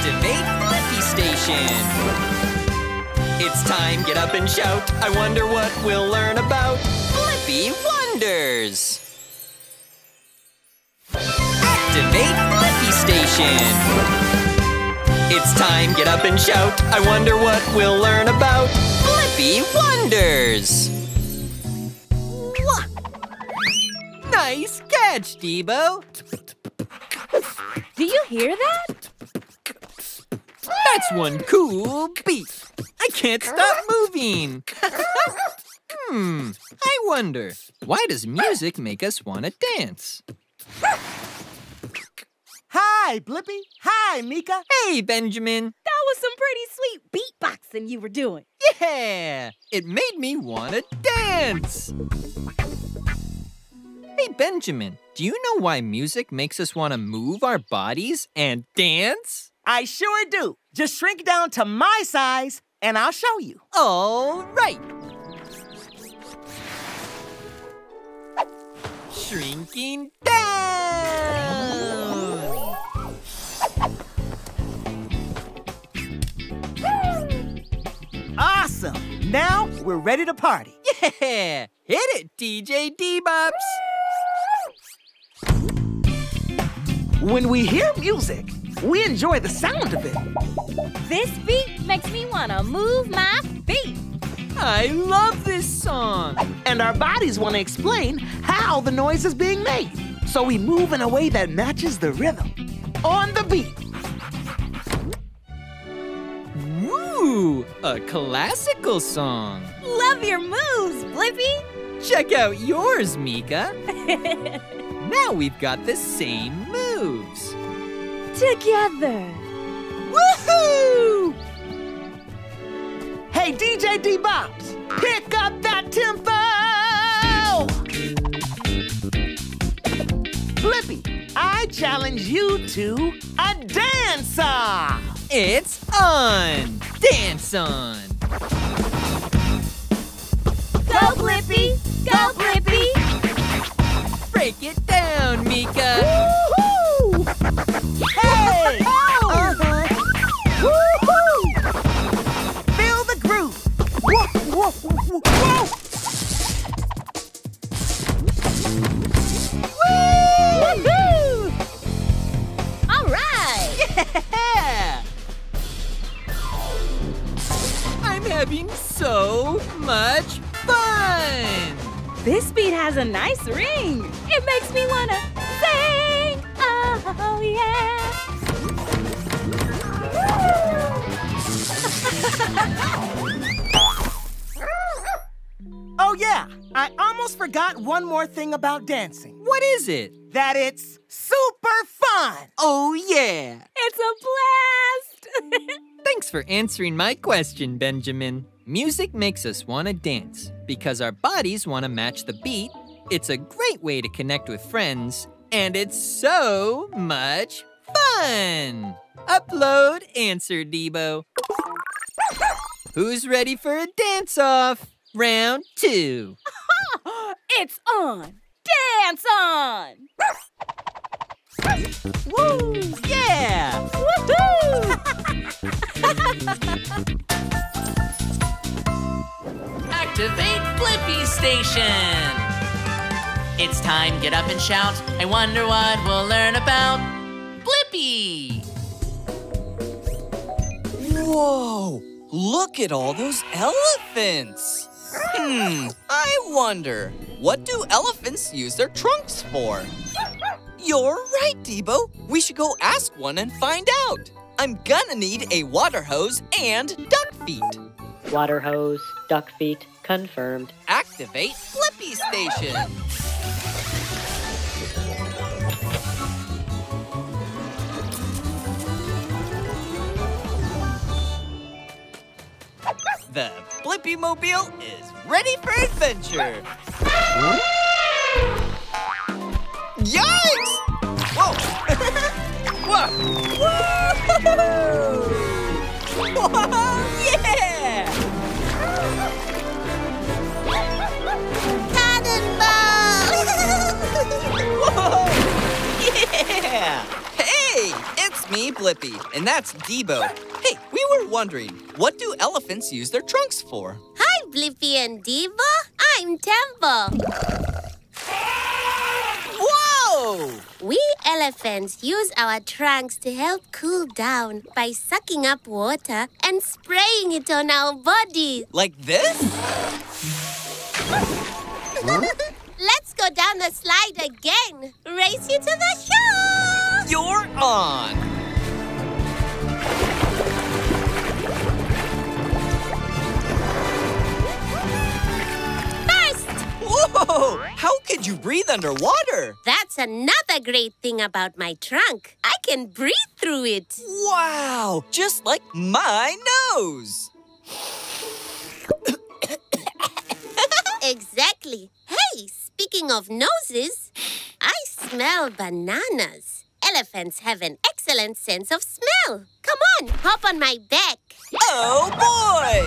Activate Blippi Station! It's time, get up and shout. I wonder what we'll learn about Blippi Wonders! Activate Blippi Station! It's time, get up and shout. I wonder what we'll learn about Blippi Wonders! Nice catch, Debo! Do you hear that? That's one cool beat. I can't stop moving. I wonder, why does music make us want to dance? Hi, Blippi. Hi, Meekah. Hey, Benjamin. That was some pretty sweet beatboxing you were doing. Yeah, it made me want to dance. Hey, Benjamin, do you know why music makes us want to move our bodies and dance? I sure do. Just shrink down to my size, and I'll show you. All right. Shrinking down. Awesome. Now we're ready to party. Yeah. Hit it, DJ D-Bops. When we hear music, we enjoy the sound of it. This beat makes me want to move my feet. I love this song. And our bodies want to explain how the noise is being made. So we move in a way that matches the rhythm. On the beat. Woo, a classical song. Love your moves, Blippi. Check out yours, Meekah. Now we've got the same moves. Together. Woohoo! Hey, DJ D-Bops, pick up that tempo! Blippi, I challenge you to a dance-off. It's on. Dance on. Go, Blippi. Go, Blippi. Break it down, Meekah. Woohoo! Hey! Woohoo! Feel the groove. Whoa, whoa, whoa! Woo! Woohoo! All right! Yeah! I'm having so much fun! This beat has a nice ring. It makes me wanna sing. Oh, yeah. Oh, yeah. I almost forgot one more thing about dancing. What is it? That it's super fun. Oh, yeah. It's a blast. Thanks for answering my question, Benjamin. Music makes us want to dance because our bodies want to match the beat. It's a great way to connect with friends, and it's so much fun! Upload answer, Debo. Who's ready for a dance-off? Round 2. It's on! Dance on! Woo! Yeah! Woohoo! Activate Blippi Station! It's time, get up and shout. I wonder what we'll learn about Blippi! Whoa! Look at all those elephants! I wonder, what do elephants use their trunks for? You're right, Debo. We should go ask one and find out. I'm gonna need a water hose and duck feet. Water hose, duck feet, confirmed. Activate Blippi Station. The Blippi Mobile is ready for adventure. Yikes! Whoa! Whoa! Whoa! Yeah! Cannonball! Whoa! Yeah! Hey, it's me, Blippi, and that's Debo. Hey, we were wondering, what do elephants use their trunks for? Hi, Blippi and Debo. I'm Tembo. Whoa! We elephants use our trunks to help cool down by sucking up water and spraying it on our bodies. Like this? Huh? Let's go down the slide again. Race you to the shore. You're on. First. Whoa! How could you breathe underwater? That's another great thing about my trunk. I can breathe through it. Wow! Just like my nose. Exactly. Hey, speaking of noses, I smell bananas. Elephants have an excellent sense of smell. Come on, hop on my back. Oh, boy!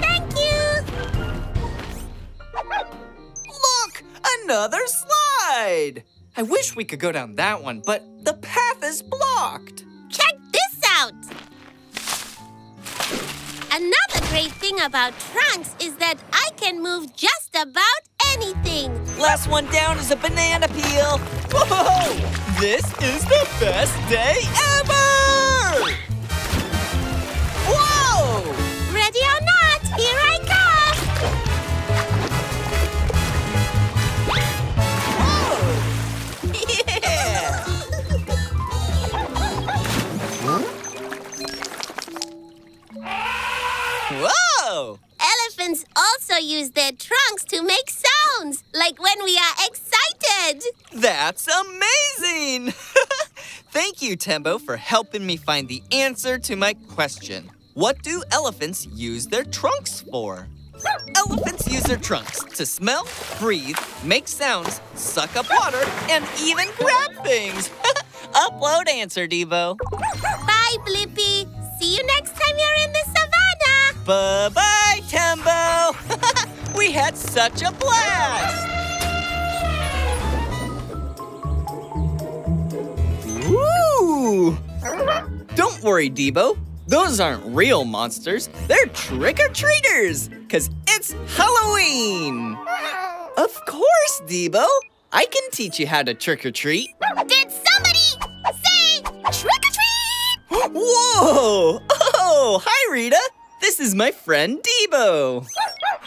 Thank you! Look, another slide! I wish we could go down that one, but the path is blocked. Check this out! Another great thing about trunks is that I can move just about anything. Last one down is a banana peel. Whoa! This is the best day ever! Whoa! Ready or not, here I come! Whoa! Elephants also use their trunks to make sounds, like when we are excited. That's amazing! Thank you, Tembo, for helping me find the answer to my question. What do elephants use their trunks for? Elephants use their trunks to smell, breathe, make sounds, suck up water, and even grab things. Upload answer, Debo. Bye, Blippi. See you next time you're in the savannah. Bye-bye, Tembo. We had such a blast. Woo! Don't worry, Debo. Those aren't real monsters. They're trick-or-treaters, because it's Halloween. Of course, Debo. I can teach you how to trick-or-treat. Did somebody say trick-or-treat? Whoa! Oh, hi, Rita. This is my friend, Debo.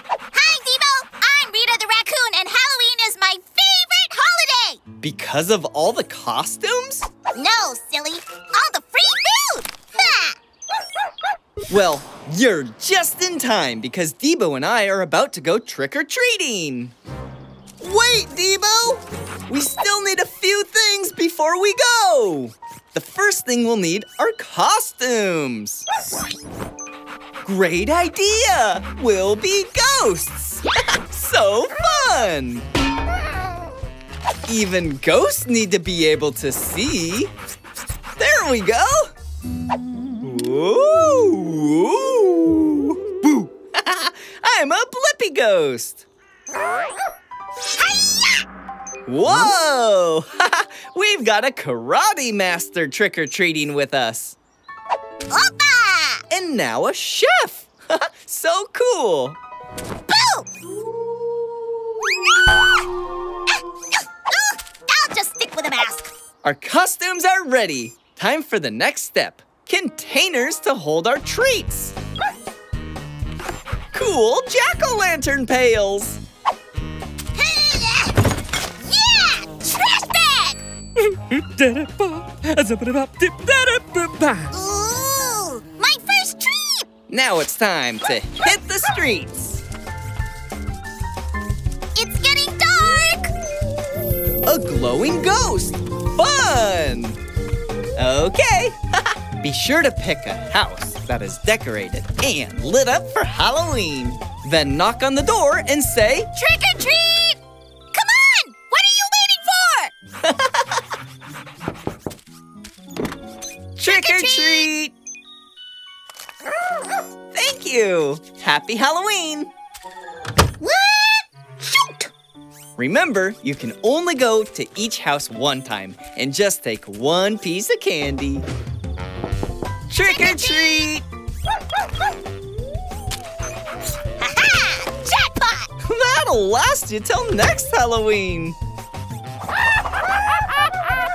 Hi, Debo. I'm Rita the raccoon, and Halloween is my favorite holiday. Because of all the costumes? No, silly. All the free food. Ha! Well, you're just in time because Debo and I are about to go trick-or-treating. Wait, Debo! We still need a few things before we go. The first thing we'll need are costumes. Great idea! We'll be ghosts. So fun! Even ghosts need to be able to see. There we go! Ooh, boo! I'm a Blippi ghost. Whoa! We've got a karate master trick-or-treating with us. Opa! And now a chef. So cool. Boo! I'll just stick with a mask. Our costumes are ready. Time for the next step. Containers to hold our treats. Cool jack-o'-lantern pails. Yeah! Trash bag! Ooh! My first treat! Now it's time to hit the streets. It's getting dark! A glowing ghost! Fun! Okay! Be sure to pick a house that is decorated and lit up for Halloween. Then knock on the door and say, trick or treat! Come on! What are you waiting for? Trick or treat! Thank you! Happy Halloween! What? Remember, you can only go to each house one time and just take one piece of candy. Trick or treat! Ha-ha! Jackpot! That'll last you till next Halloween.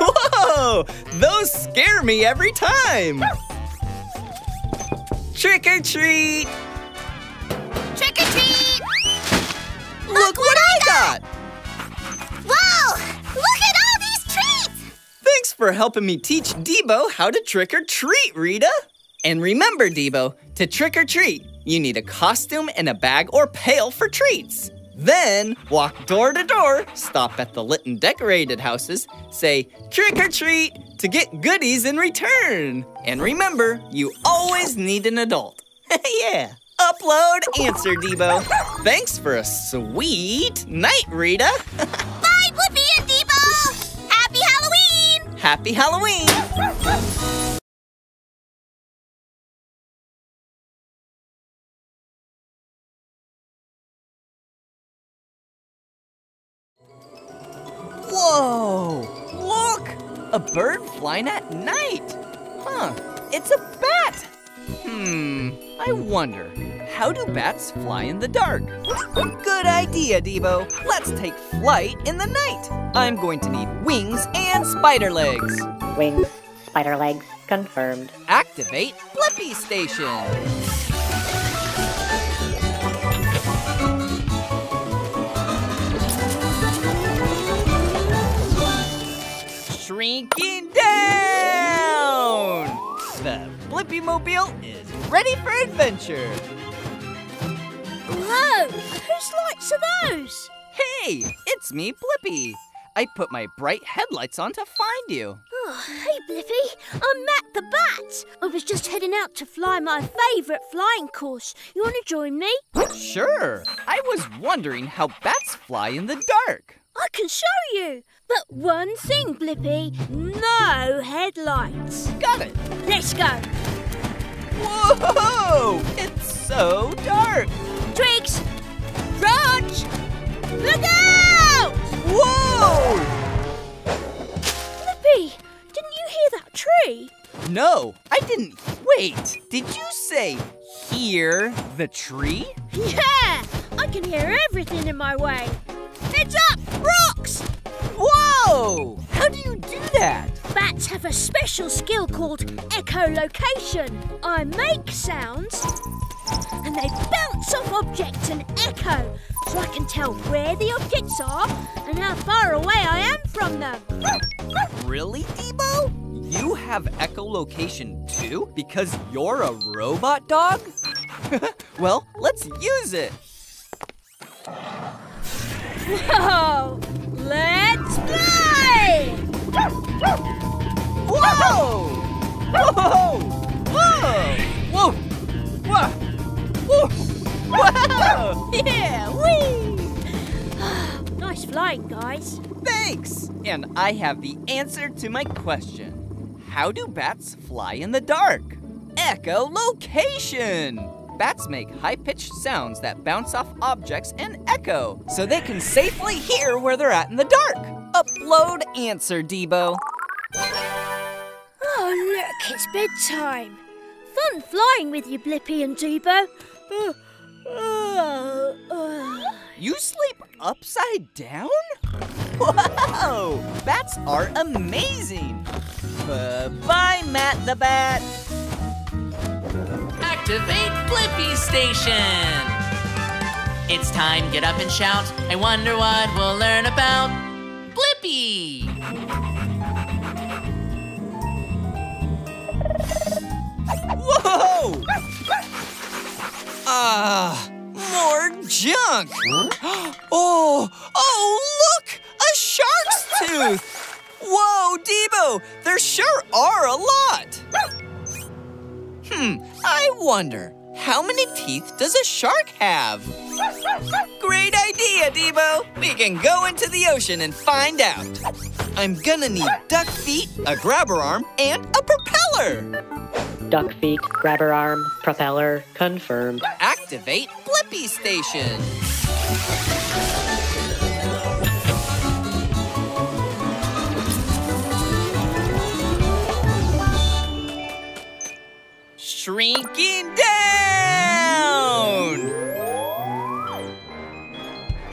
Whoa! Those scare me every time. Trick or treat! Trick or treat! Look what I got! Whoa! Look at all these treats! Thanks for helping me teach Debo how to trick or treat, Rita! And remember, Debo, to trick or treat, you need a costume and a bag or pail for treats. Then walk door to door, stop at the lit and decorated houses, say trick or treat to get goodies in return. And remember, you always need an adult. Yeah. Upload answer, Debo. Thanks for a sweet night, Rita. Bye, Blippi and Debo. Happy Halloween. Happy Halloween. Whoa! Look! A bird flying at night! Huh, it's a bat! I wonder, how do bats fly in the dark? Good idea, Debo! Let's take flight in the night! I'm going to need wings and spider legs! Wings, spider legs, confirmed. Activate Blippi Station! Shrinking down! The Blippi Mobile is ready for adventure! Whoa! Whose lights are those? Hey! It's me, Blippi! I put my bright headlights on to find you. Oh, hey, Blippi! I'm Matt the Bat! I was just heading out to fly my favourite flying course. You want to join me? Sure! I was wondering how bats fly in the dark. I can show you! But one thing, Blippi, no headlights. Got it. Let's go. Whoa! It's so dark. Twigs, branch, look out! Whoa! Blippi, didn't you hear that tree? No, I didn't. Wait, did you say hear the tree? Yeah, I can hear everything in my way. Heads up, rocks! Whoa! How do you do that? Bats have a special skill called echolocation. I make sounds and they bounce off objects and echo, so I can tell where the objects are and how far away I am from them. Really, Debo? You have echolocation too because you're a robot dog? Well, let's use it. Whoa! Let's play! Whoa! Whoa! Whoa! Whoa! Whoa! Whoa! Yeah! Whee! Nice flying, guys. Thanks! And I have the answer to my question. How do bats fly in the dark? Echolocation! Bats make high-pitched sounds that bounce off objects and echo, so they can safely hear where they're at in the dark. Upload answer, Debo. Oh, look, it's bedtime. Fun flying with you, Blippi and Debo. You sleep upside down? Whoa! Bats are amazing. Bye-bye, Matt the Bat. Activate Blippi Station! It's time, get up and shout. I wonder what we'll learn about Blippi! Whoa! More junk! Oh, look! A shark's tooth! Whoa, Debo! There sure are a lot! I wonder, how many teeth does a shark have? Great idea, Debo! We can go into the ocean and find out. I'm gonna need duck feet, a grabber arm, and a propeller. Duck feet, grabber arm, propeller, confirmed. Activate Blippi Station. shrinking down!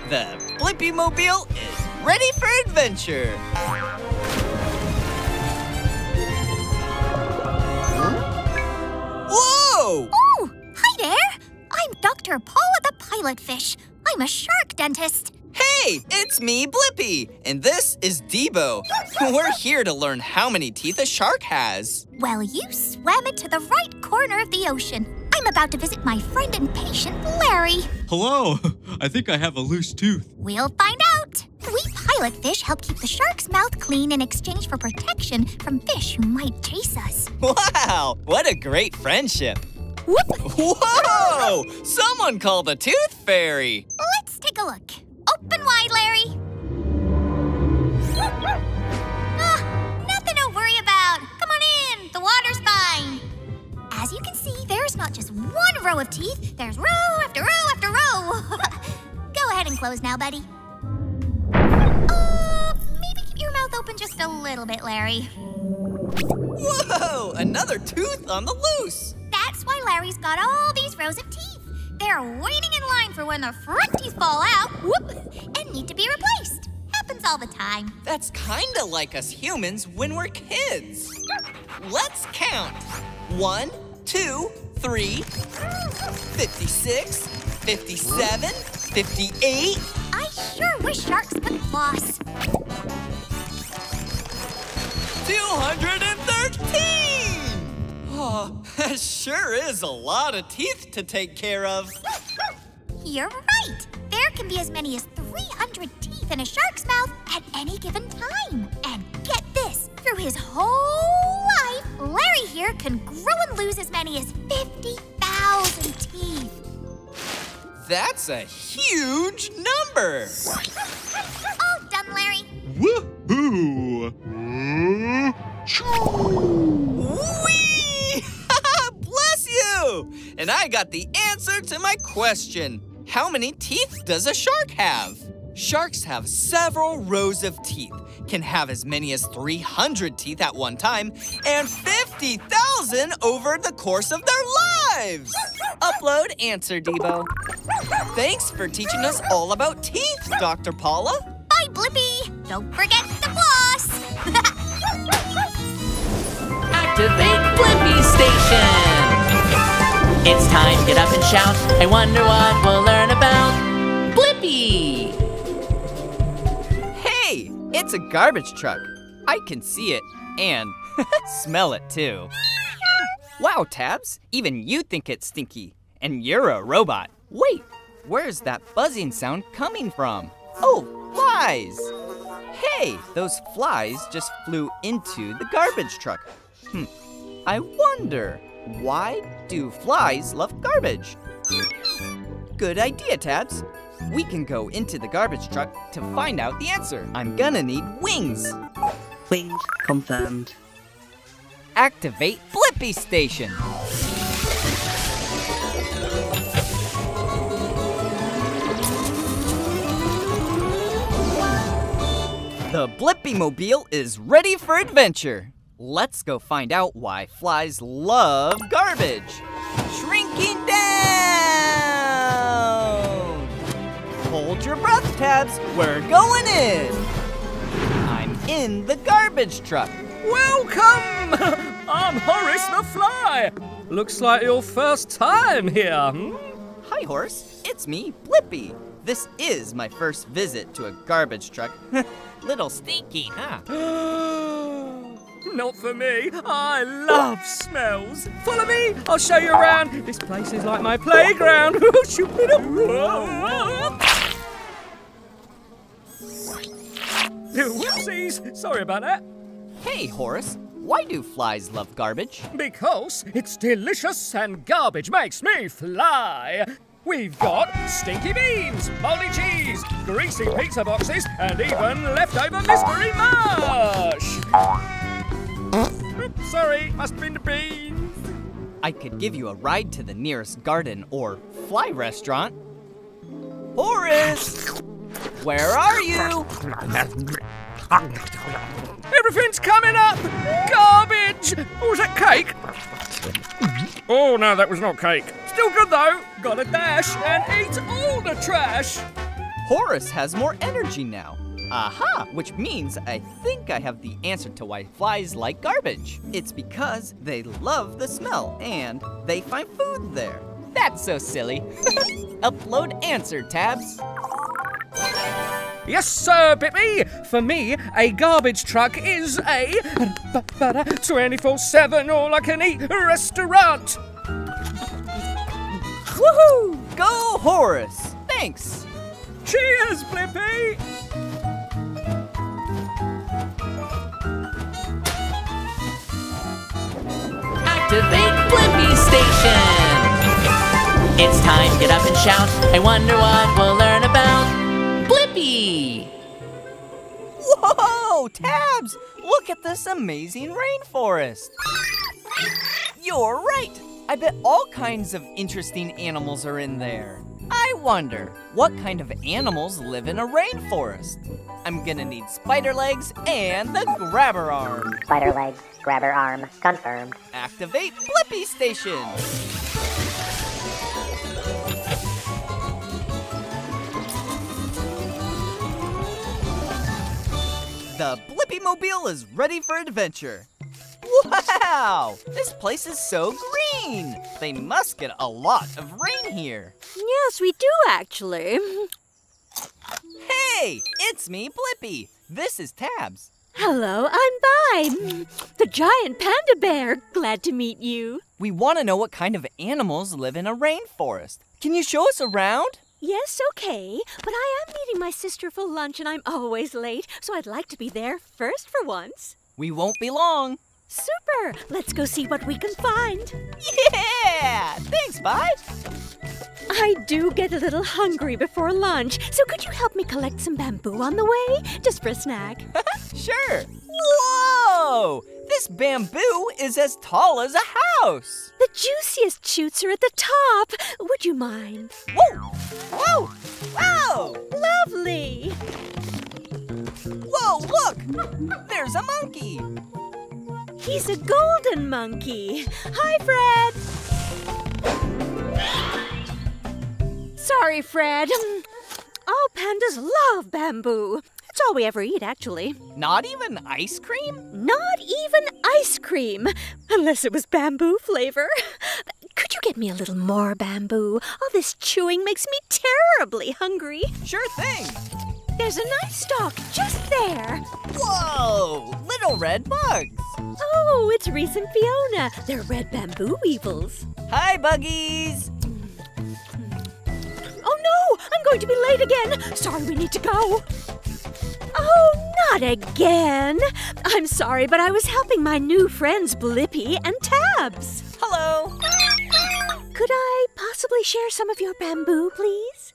The Blippi Mobile is ready for adventure! Huh? Whoa! Oh, hi there! I'm Dr. Paula the Pilotfish. I'm a shark dentist. Hey, it's me, Blippi, and this is Debo. We're here to learn how many teeth a shark has. Well, you swam into the right corner of the ocean. I'm about to visit my friend and patient, Larry. Hello. I think I have a loose tooth. We'll find out. We pilotfish help keep the shark's mouth clean in exchange for protection from fish who might chase us. Wow, what a great friendship. Whoop. Whoa! Someone call the Tooth Fairy. Let's take a look. Open wide, Larry. Nothing to worry about. Come on in. The water's fine. As you can see, there's not just one row of teeth. There's row after row after row. Go ahead and close now, buddy. Maybe keep your mouth open just a little bit, Larry. Whoa! Another tooth on the loose. That's why Larry's got all these rows of teeth. They're waiting in line for when the front teeth fall out, and need to be replaced. Happens all the time. That's kinda like us humans when we're kids. Let's count. 1, 2, 3, 56, 57, 58. I sure wish sharks could floss. 213! Oh, that sure is a lot of teeth to take care of. You're right. There can be as many as 300 teeth in a shark's mouth at any given time. And get this, through his whole life, Larry here can grow and lose as many as 50,000 teeth. That's a huge number. All done, Larry. Woohoo! Whee! Bless you! And I got the answer to my question. How many teeth does a shark have? Sharks have several rows of teeth, can have as many as 300 teeth at one time, and 50,000 over the course of their lives. Upload answer, Debo. Thanks for teaching us all about teeth, Dr. Paula. Bye, Blippi. Don't forget the floss. Activate Blippi Station! It's time, get up and shout. I wonder what we'll learn about Blippi! Hey, it's a garbage truck. I can see it and smell it too. Wow, Tabs, even you think it's stinky. And you're a robot. Wait, where's that buzzing sound coming from? Oh, flies! Hey, those flies just flew into the garbage truck. I wonder, why do flies love garbage? Good idea, Tabs. We can go into the garbage truck to find out the answer. I'm gonna need wings. Wings confirmed. Activate Blippi Station. The Blippi Mobile is ready for adventure. Let's go find out why flies love garbage. Shrinking down! Hold your breath, Tabs. We're going in. I'm in the garbage truck. Welcome! I'm Horace the Fly. Looks like your first time here. Hi, Horace. It's me, Blippi. This is my first visit to a garbage truck. Little stinky, huh? Not for me. I love smells. Follow me. I'll show you around. This place is like my playground. Whoopsies. Sorry about that. Hey, Horace. Why do flies love garbage? Because it's delicious and garbage makes me fly. We've got stinky beans, moldy cheese, greasy pizza boxes, and even leftover mystery mush. Sorry, must have been the beans. I could give you a ride to the nearest garden or fly restaurant. Horace, where are you? Everything's coming up! Garbage! Oh, was that cake? Oh, no, that was not cake. Still good, though. Gotta dash and eat all the trash. Horace has more energy now. Aha! Which means I think I have the answer to why flies like garbage. It's because they love the smell and they find food there. That's so silly. Upload answer, Tabs. Yes, sir, Blippi. For me, a garbage truck is a 24/7 all-I-can-eat restaurant. Woohoo! Go, Horace. Thanks. Cheers, Blippi. Activate Blippi Station. It's time. Get up and shout. I wonder what we'll learn about. Blippi! Whoa, Tabs! Look at this amazing rainforest! You're right! I bet all kinds of interesting animals are in there. I wonder, what kind of animals live in a rainforest? I'm gonna need spider legs and the grabber arm. Spider legs, grabber arm, confirmed. Activate Blippi Station! The Blippi Mobile is ready for adventure. Wow! This place is so green! They must get a lot of rain here. Yes, we do actually. Hey! It's me, Blippi. This is Tabs. Hello, I'm Bime, the giant panda bear. Glad to meet you. We want to know what kind of animals live in a rainforest. Can you show us around? Yes, okay, but I am meeting my sister for lunch and I'm always late, so I'd like to be there first for once. We won't be long. Super! Let's go see what we can find. Yeah! Thanks, Bite! I do get a little hungry before lunch, so could you help me collect some bamboo on the way? Just for a snack. Sure! Whoa! This bamboo is as tall as a house! The juiciest shoots are at the top. Would you mind? Whoa! Whoa! Wow! Lovely! Whoa, look! There's a monkey! He's a golden monkey. Hi, Fred! Sorry, Fred. All pandas love bamboo. It's all we ever eat, actually. Not even ice cream? Not even ice cream, unless it was bamboo flavor. Could you get me a little more bamboo? All this chewing makes me terribly hungry. Sure thing. There's a nice stalk just there. Whoa! Little red bugs. Oh, it's Reese and Fiona. They're red bamboo weevils. Hi, buggies. Oh, no! I'm going to be late again. Sorry, we need to go. Oh, not again. I'm sorry, but I was helping my new friends Blippi and Tabs. Hello. Could I possibly share some of your bamboo, please?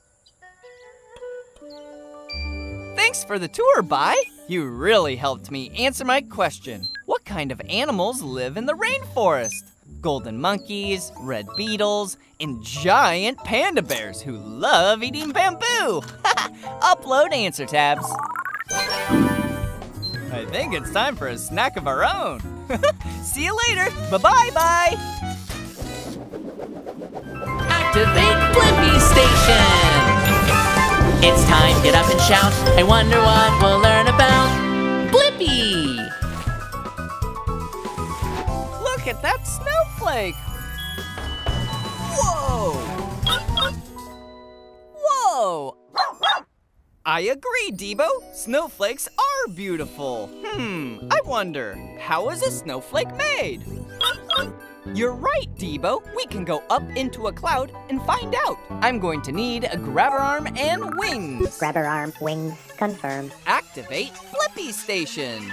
Thanks for the tour, Bai. You really helped me answer my question. What kind of animals live in the rainforest? Golden monkeys, red beetles, and giant panda bears who love eating bamboo. Upload answer, Tabs. I think it's time for a snack of our own. See you later. Bye-bye-bye. Activate Blippi Station. It's time. Get up and shout. I wonder what we'll learn about. Blippi. Look at that snowflake. Whoa. Whoa. I agree, Debo. Snowflakes are beautiful. I wonder, how is a snowflake made? You're right, Debo. We can go up into a cloud and find out. I'm going to need a grabber arm and wings. Grabber arm, wings, confirmed. Activate Blippi Station.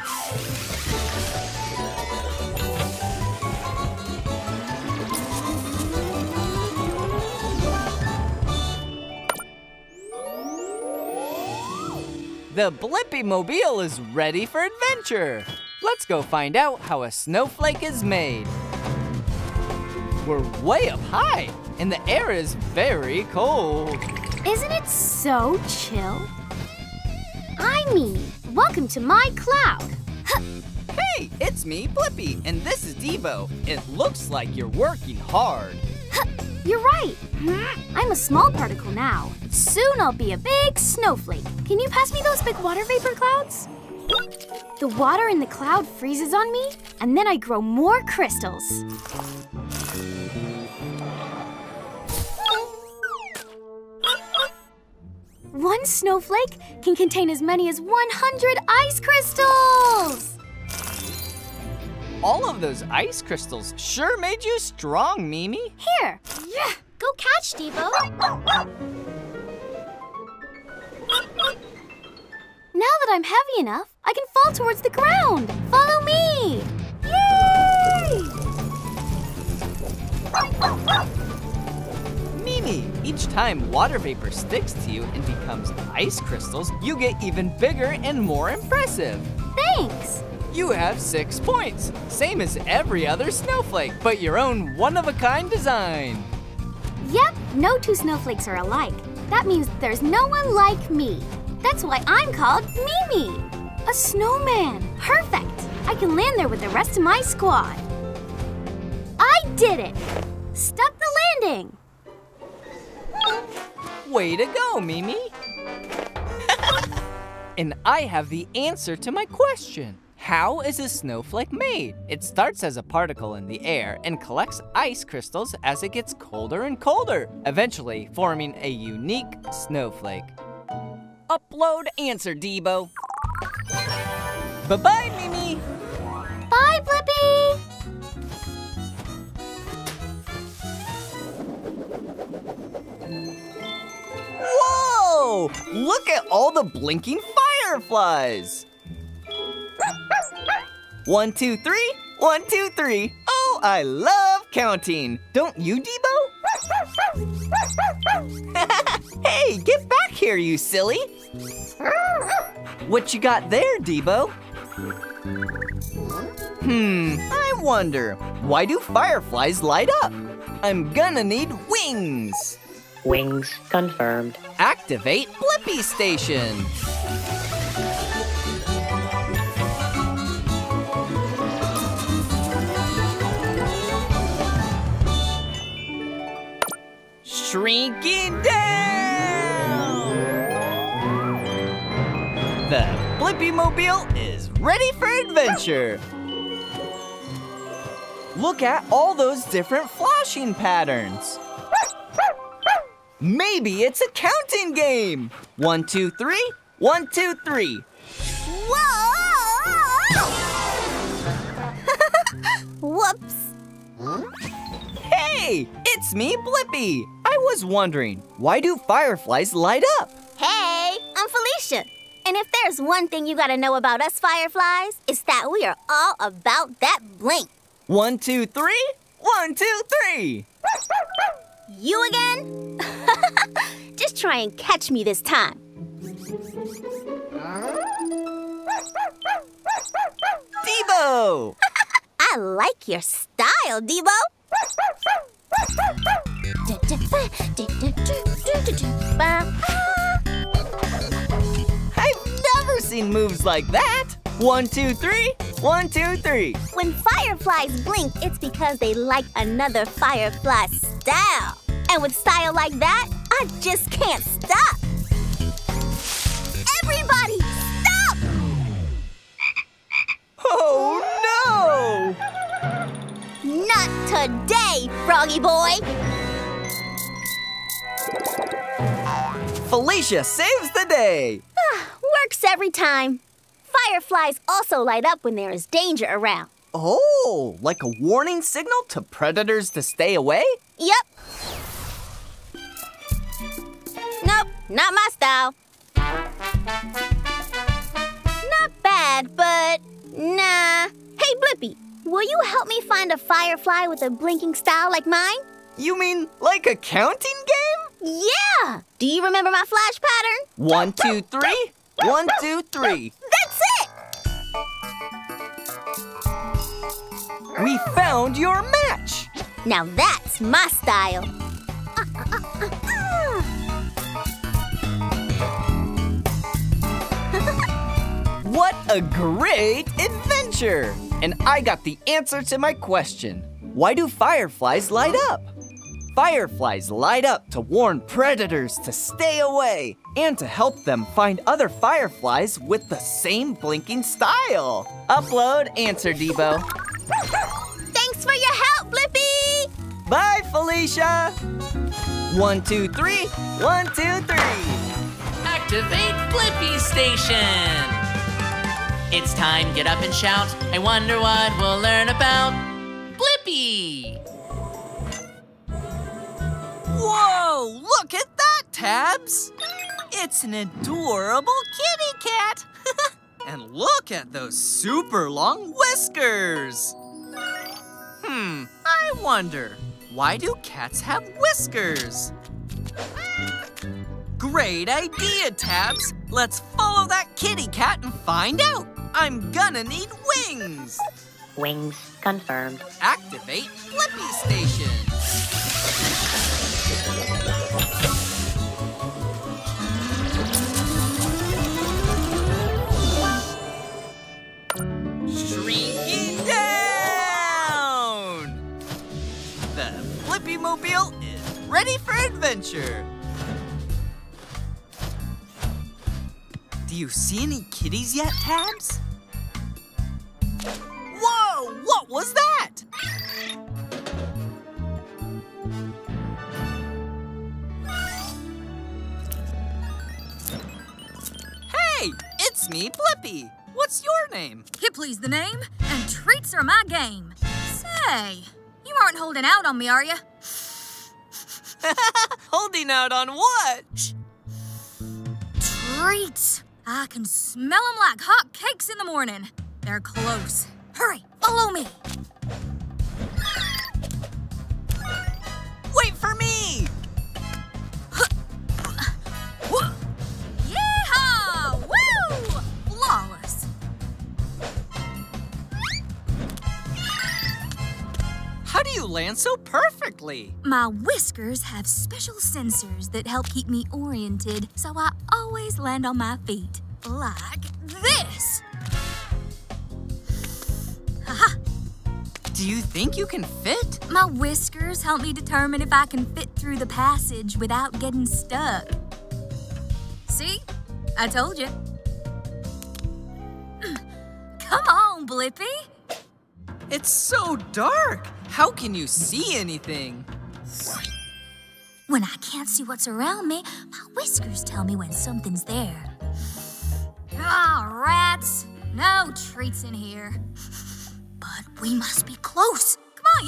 The Blippi Mobile is ready for adventure. Let's go find out how a snowflake is made. We're way up high, and the air is very cold. Isn't it so chill? I mean, Welcome to my cloud. Hey, it's me, Blippi, and this is Debo. It looks like you're working hard. You're right. I'm a small particle now. Soon I'll be a big snowflake. Can you pass me those big water vapor clouds? The water in the cloud freezes on me, and then I grow more crystals. One snowflake can contain as many as 100 ice crystals! All of those ice crystals sure made you strong, Mimi. Here, yeah, go catch, Debo. Now that I'm heavy enough, I can fall towards the ground. Follow me! Yay! Mimi, each time water vapor sticks to you and becomes ice crystals, you get even bigger and more impressive. Thanks! You have 6 points, same as every other snowflake, but your own one-of-a-kind design. Yep, no two snowflakes are alike. That means there's no one like me. That's why I'm called Mimi, a snowman. Perfect, I can land there with the rest of my squad. I did it, stuck the landing. Way to go, Mimi. And I have the answer to my question. How is a snowflake made? It starts as a particle in the air and collects ice crystals as it gets colder and colder, eventually forming a unique snowflake. Upload answer, Debo. Bye-bye, Mimi. Bye, Blippi. Whoa! Look at all the blinking fireflies. 1, 2, 3, 1, 2, 3. Oh, I love counting. Don't you, Debo? Hey, get back here, you silly. What you got there, Debo? I wonder, why do fireflies light up? I'm gonna need wings. Wings confirmed. Activate Blippi Station. Shrinking down! The Blippi-mobile is ready for adventure. Look at all those different flashing patterns. Maybe it's a counting game. 1, 2, 3, 1, 2, 3. Whoa! Whoops. Hey, it's me, Blippi. I was wondering, why do fireflies light up? Hey, I'm Felicia. And if there's one thing you gotta know about us fireflies, it's that we are all about that blink. 1, 2, 3, 1, 2, 3. You again? Just try and catch me this time. Debo! I like your style, Debo. I've never seen moves like that. 1, 2, 3, 1, 2, 3. When fireflies blink, it's because they like another firefly's style. And with style like that, I just can't stop. Everybody, stop! Oh no! Not today, Froggy Boy! Felicia saves the day! Works every time. Fireflies also light up when there is danger around. Oh, like a warning signal to predators to stay away? Yep. Nope, not my style. Not bad, but nah. Hey, Blippi. Will you help me find a firefly with a blinking style like mine? You mean like a counting game? Yeah! Do you remember my flash pattern? 1, 2, 3, 1, 2, 3. That's it! We found your match! Now that's my style. What a great adventure! And I got the answer to my question. Why do fireflies light up? Fireflies light up to warn predators to stay away and to help them find other fireflies with the same blinking style. Upload answer, Debo. Thanks for your help, Blippi! Bye, Felicia! 1, 2, 3, 1, 2, 3. Activate Blippi Station! It's time, get up and shout. I wonder what we'll learn about Blippi! Whoa, look at that, Tabs! It's an adorable kitty cat! And look at those super long whiskers! I wonder, why do cats have whiskers? Great idea, Tabs! Let's follow that kitty cat and find out! I'm gonna need wings! Wings confirmed. Activate Blippi Station! Shrieking down! The Blippi-mobile is ready for adventure! Do you see any kitties yet, Tabs? Whoa! What was that? Hey! It's me, Blippi. What's your name? Hippley's the name, and treats are my game. Say, you aren't holding out on me, are you? Holding out on what? Treats! I can smell them like hot cakes in the morning. They're close. Hurry, follow me. Wait for me! Yeehaw! Woo! Flawless. How do you land so perfectly? My whiskers have special sensors that help keep me oriented, so I always land on my feet. Like this! Aha! Do you think you can fit? My whiskers help me determine if I can fit through the passage without getting stuck. See? I told you. Come on, Blippi! It's so dark! How can you see anything? When I can't see what's around me, my whiskers tell me when something's there. Ah, rats! No treats in here. But we must be close. Come on,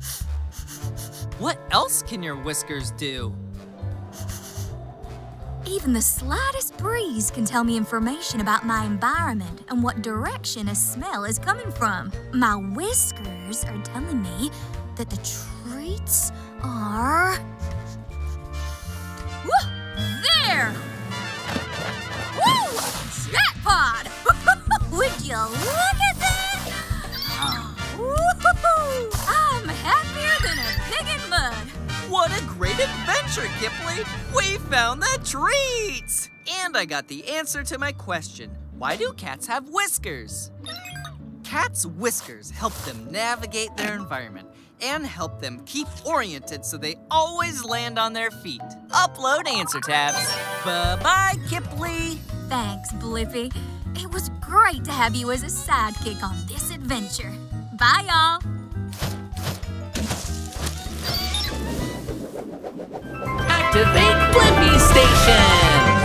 y'all! What else can your whiskers do? Even the slightest breeze can tell me information about my environment and what direction a smell is coming from. My whiskers are telling me that the treats are... Woo! There! Woo! Jackpot! Would you look at that? Woo-hoo-hoo! I'm happier than a pig in mud. What a great adventure, Gippley! We found the treats! And I got the answer to my question, why do cats have whiskers? Cats' whiskers help them navigate their environment and help them keep oriented so they always land on their feet. Upload answer, Tabs. Bye-bye, Gippley! Thanks, Blippi. It was great to have you as a sidekick on this adventure. Bye, y'all! Activate Blippi Station!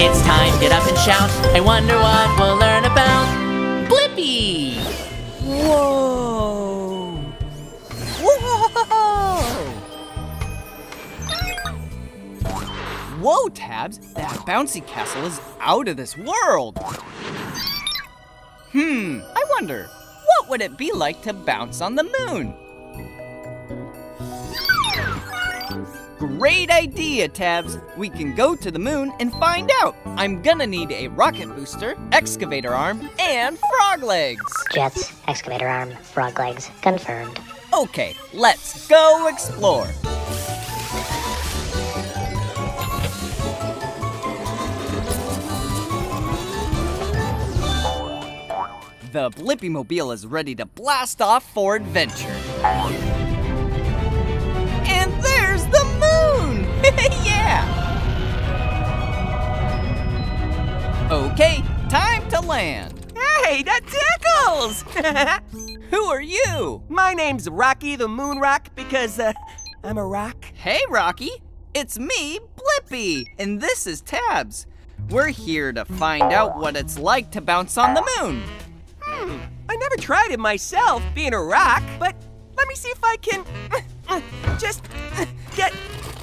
It's time, get up and shout. I wonder what we'll learn about Blippi! Whoa! Whoa! Whoa, Tabs, that bouncy castle is out of this world! I wonder, what would it be like to bounce on the moon? Great idea, Tabs. We can go to the moon and find out. I'm gonna need a rocket booster, excavator arm, and frog legs. Jets, excavator arm, frog legs, confirmed. Okay, let's go explore. The Blippi Mobile is ready to blast off for adventure. And there's the moon! Yeah! Okay, time to land. Hey, that tickles! Who are you? My name's Rocky the Moon Rock because I'm a rock. Hey, Rocky. It's me, Blippi, and this is Tabs. We're here to find out what it's like to bounce on the moon. I never tried it myself, being a rock, but let me see if I can just get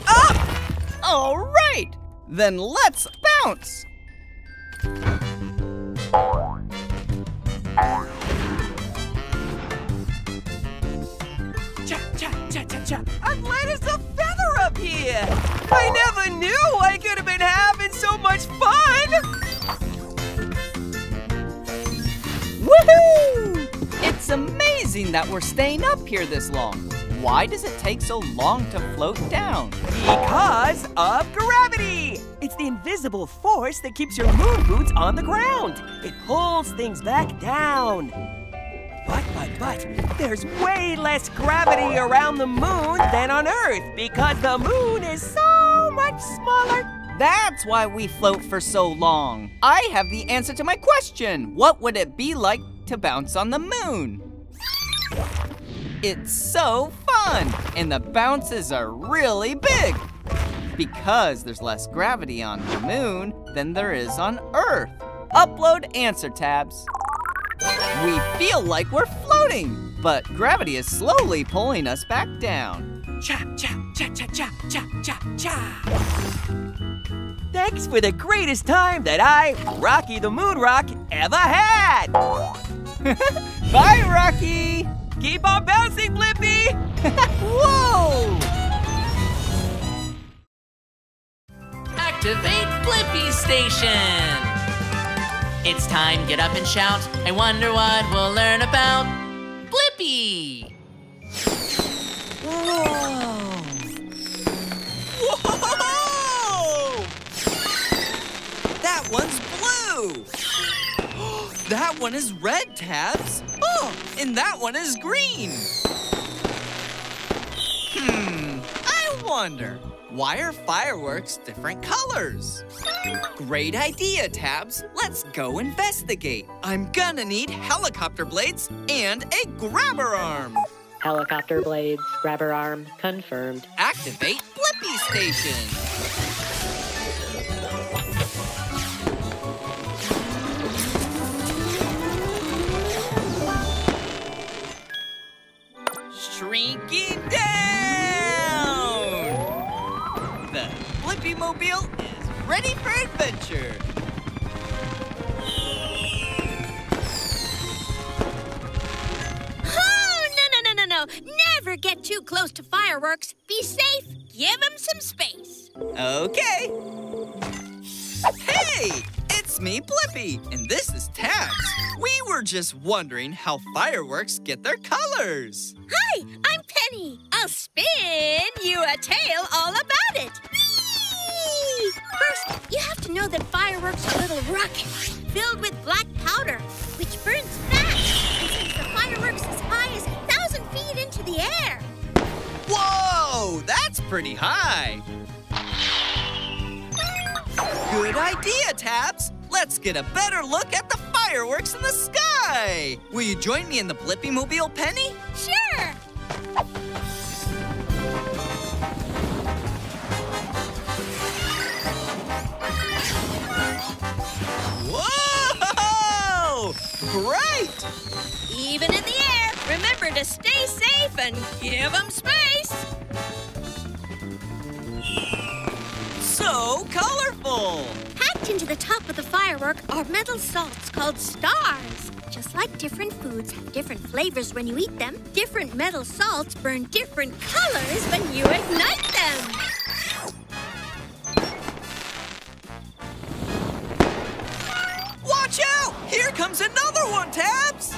up. All right, then let's bounce. Cha, cha, cha, cha, cha. I'm light as a feather up here. I never knew I could have been having so much fun. Woohoo! It's amazing that we're staying up here this long. Why does it take so long to float down? Because of gravity! It's the invisible force that keeps your moon boots on the ground. It pulls things back down. But, there's way less gravity around the moon than on Earth because the moon is so much smaller. That's why we float for so long. I have the answer to my question. What would it be like to bounce on the moon? It's so fun, and the bounces are really big because there's less gravity on the moon than there is on Earth. Upload answer, Tabs. We feel like we're floating, but gravity is slowly pulling us back down. Cha, cha, cha, cha, cha, cha, cha, cha. Thanks for the greatest time that I, Rocky the Moon Rock, ever had! Bye, Rocky! Keep on bouncing, Blippi! Whoa! Activate Blippi Station! It's time, get up and shout. I wonder what we'll learn about Blippi! Whoa! Whoa! That one's blue. That one is red, Tabs. Oh, and that one is green. I wonder, why are fireworks different colors? Great idea, Tabs. Let's go investigate. I'm gonna need helicopter blades and a grabber arm. Helicopter blades, grabber arm, confirmed. Activate Blippi Station. Shrinking down! The Blippi Mobile is ready for adventure. Oh, no. Never get too close to fireworks. Be safe. Give them some space. Okay. Hey! It's me, Blippi, and this is Tabs. We were just wondering how fireworks get their colors. Hi, I'm Penny. I'll spin you a tale all about it. Whee! First, you have to know that fireworks are little rockets filled with black powder, which burns fast and sends the fireworks as high as 1,000 feet into the air. Whoa, that's pretty high. Good idea, Tabs. Let's get a better look at the fireworks in the sky. Will you join me in the Blippi Mobile, Penny? Sure. Whoa! Great! Even in the air, remember to stay safe and give them space. So colorful! Packed into the top of the firework are metal salts called stars. Just like different foods have different flavors when you eat them, different metal salts burn different colors when you ignite them. Watch out! Here comes another one, Tabs!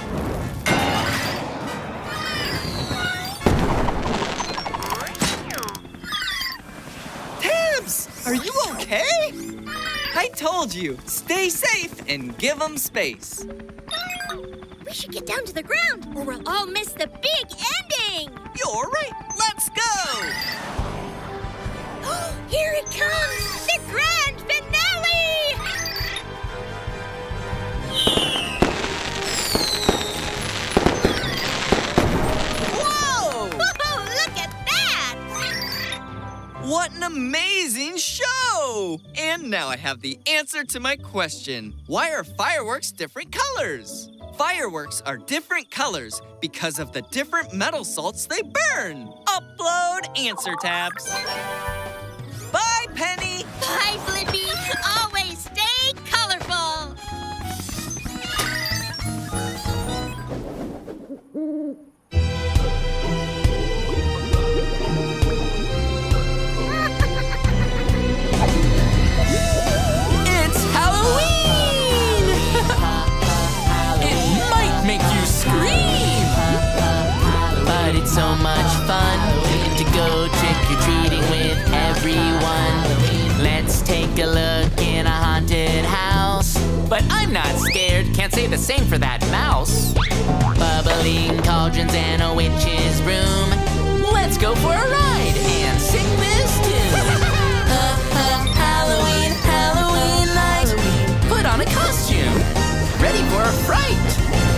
Are you okay? I told you, stay safe and give them space. We should get down to the ground, or we'll all miss the big ending! You're right! Let's go! Here it comes! The grand finale! Whoa! Whoa! Look at that! What an amazing show! And now I have the answer to my question. Why are fireworks different colors? Fireworks are different colors because of the different metal salts they burn. Upload answer tabs. Bye, Penny. Bye, Blippi. Always stay colorful. It's Halloween. Make you scream! But it's so much fun to go trick-or-treating with everyone. Let's take a look in a haunted house. But I'm not scared, can't say the same for that mouse. Bubbling cauldrons and a witch's broom. Let's go for a ride and sing this tune. Halloween, Halloween night. Put on a costume, ready for a fright.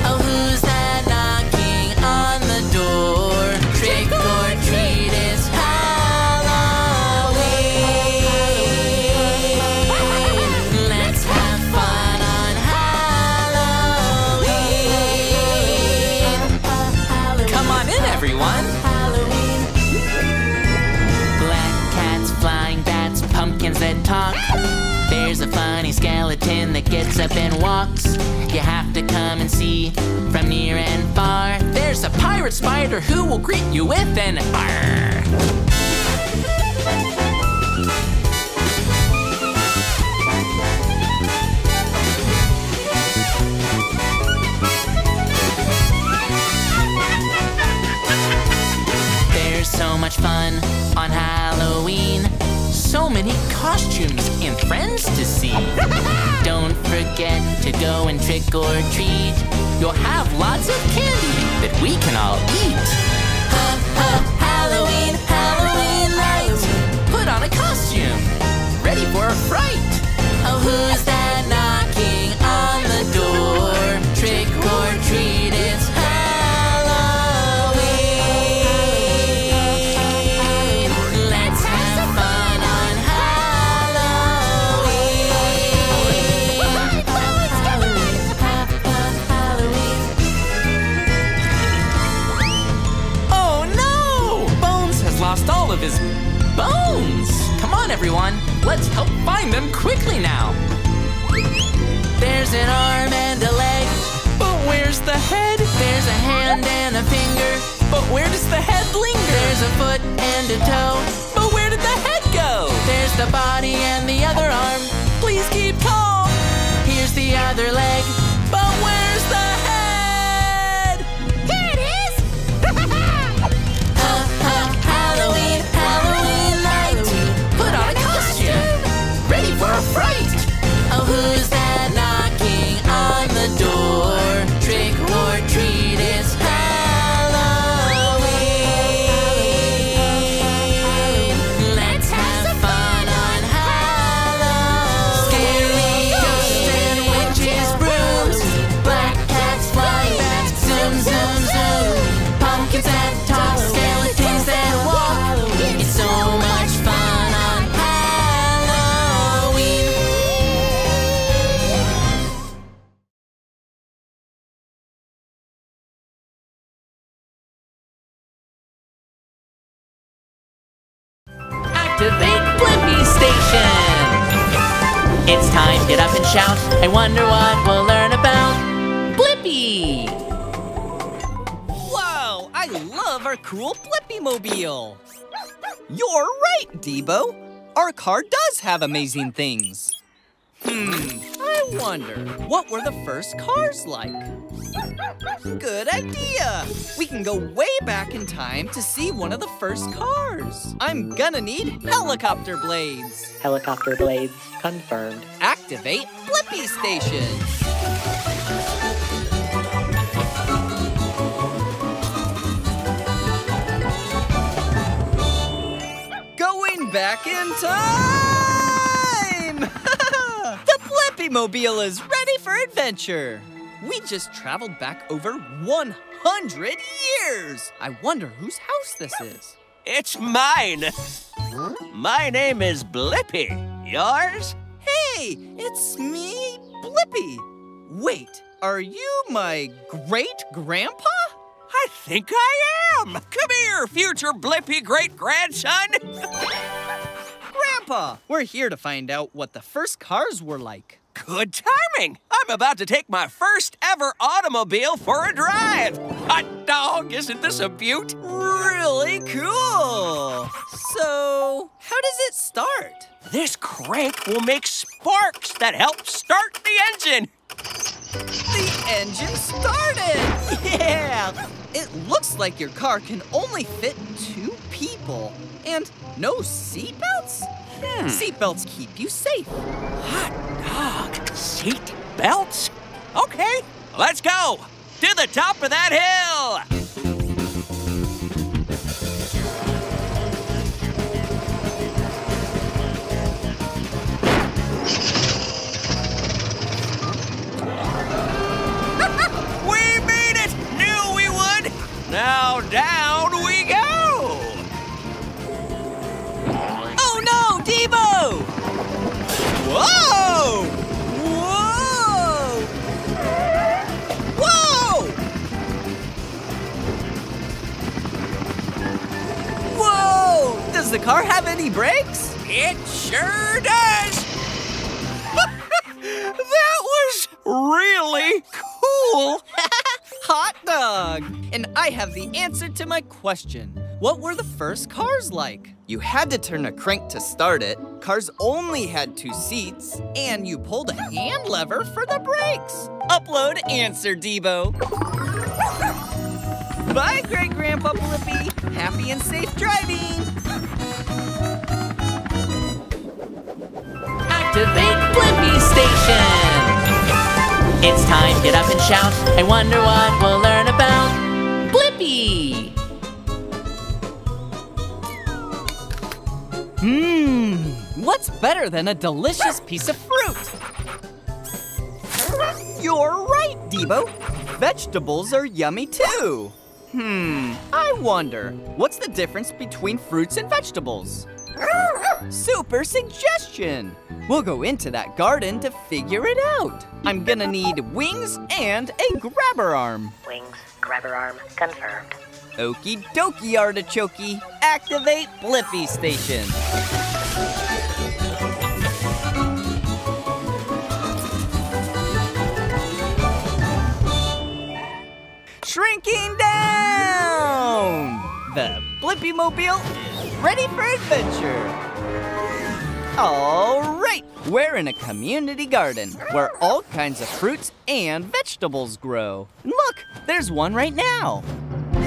Oh, who's that knocking on the door? Trick or treat, is Halloween. Let's have fun on Halloween. Come on in, everyone. Halloween. Black cats, flying bats, pumpkins that talk. There's a funny skeleton that gets up and walks. You have to come and see from near and far. There's a pirate spider who will greet you with an arr. There's so much fun on Halloween. So many costumes and friends to see. Don't forget to go and trick or treat. You'll have lots of candy that we can all eat. Halloween, Halloween night. Put on a costume, ready for a fright. Oh, who's that knocking on the door? Trick or treat, it's all of his bones! Come on, everyone! Let's help find them quickly now! There's an arm and a leg, but where's the head? There's a hand and a finger, but where does the head linger? There's a foot and a toe, but where did the head go? There's the body and the other arm, please keep calm! Here's the other leg, but where's the head? Here it is! Halloween, Halloween night. Put on a costume, ready for a fright. Oh, who's that knocking on the door? Trick or treat, it's Halloween. Let's have fun on Halloween. Scary ghosts and witches' brooms. Black cats, flying bats, zoom, zoom, zoom. Pumpkins and tops. It's time, get up and shout. I wonder what we'll learn about Blippi. Wow, I love our cool Blippi-mobile. You're right, Debo. Our car does have amazing things. I wonder, what were the first cars like? Good idea. We can go way back in time to see one of the first cars. I'm gonna need helicopter blades. Helicopter blades confirmed. Activate Blippi Station. back in time! The Blippi-mobile is ready for adventure! We just traveled back over 100 years! I wonder whose house this is. It's mine! Huh? My name is Blippi. Yours? Hey, it's me, Blippi. Wait, are you my great-grandpa? I think I am! Come here, future Blippi great-grandson! Grandpa, we're here to find out what the first cars were like. Good timing! I'm about to take my first ever automobile for a drive! Hot dog, isn't this a beaut? Really cool! So, how does it start? This crank will make sparks that help start the engine! The engine started! Yeah! It looks like your car can only fit 2 people. And no seatbelts? Seatbelts keep you safe. Hot dog! Seatbelts? Okay, let's go! To the top of that hill! Now down we go! Oh no, Debo! Whoa! Whoa! Whoa! Whoa! Does the car have any brakes? It sure does! That was really cool! Hot dog! And I have the answer to my question. What were the first cars like? You had to turn a crank to start it, cars only had 2 seats, and you pulled a hand lever for the brakes. Upload answer, Debo. Bye, great-grandpa Blippi. Happy and safe driving. Activate Blippi Station. It's time, get up and shout. I wonder what we'll learn about Blippi. What's better than a delicious piece of fruit? You're right, Debo. Vegetables are yummy too. I wonder, what's the difference between fruits and vegetables? Super suggestion! We'll go into that garden to figure it out. I'm gonna need wings and a grabber arm. Wings, grabber arm, confirmed. Okie dokie, artichokey. Activate Blippi Station. Shrinking down! The Blippi-mobile is ready for adventure. All right, we're in a community garden where all kinds of fruits and vegetables grow. Look, there's one right now.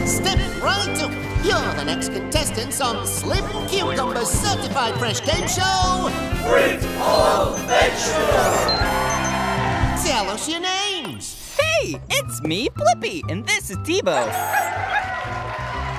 Step it right up. You're the next contestants on Slim Cucumber Certified Fresh Game Show. Fruit or vegetable? Tell us your names. Hey, it's me, Blippi, and this is Debo.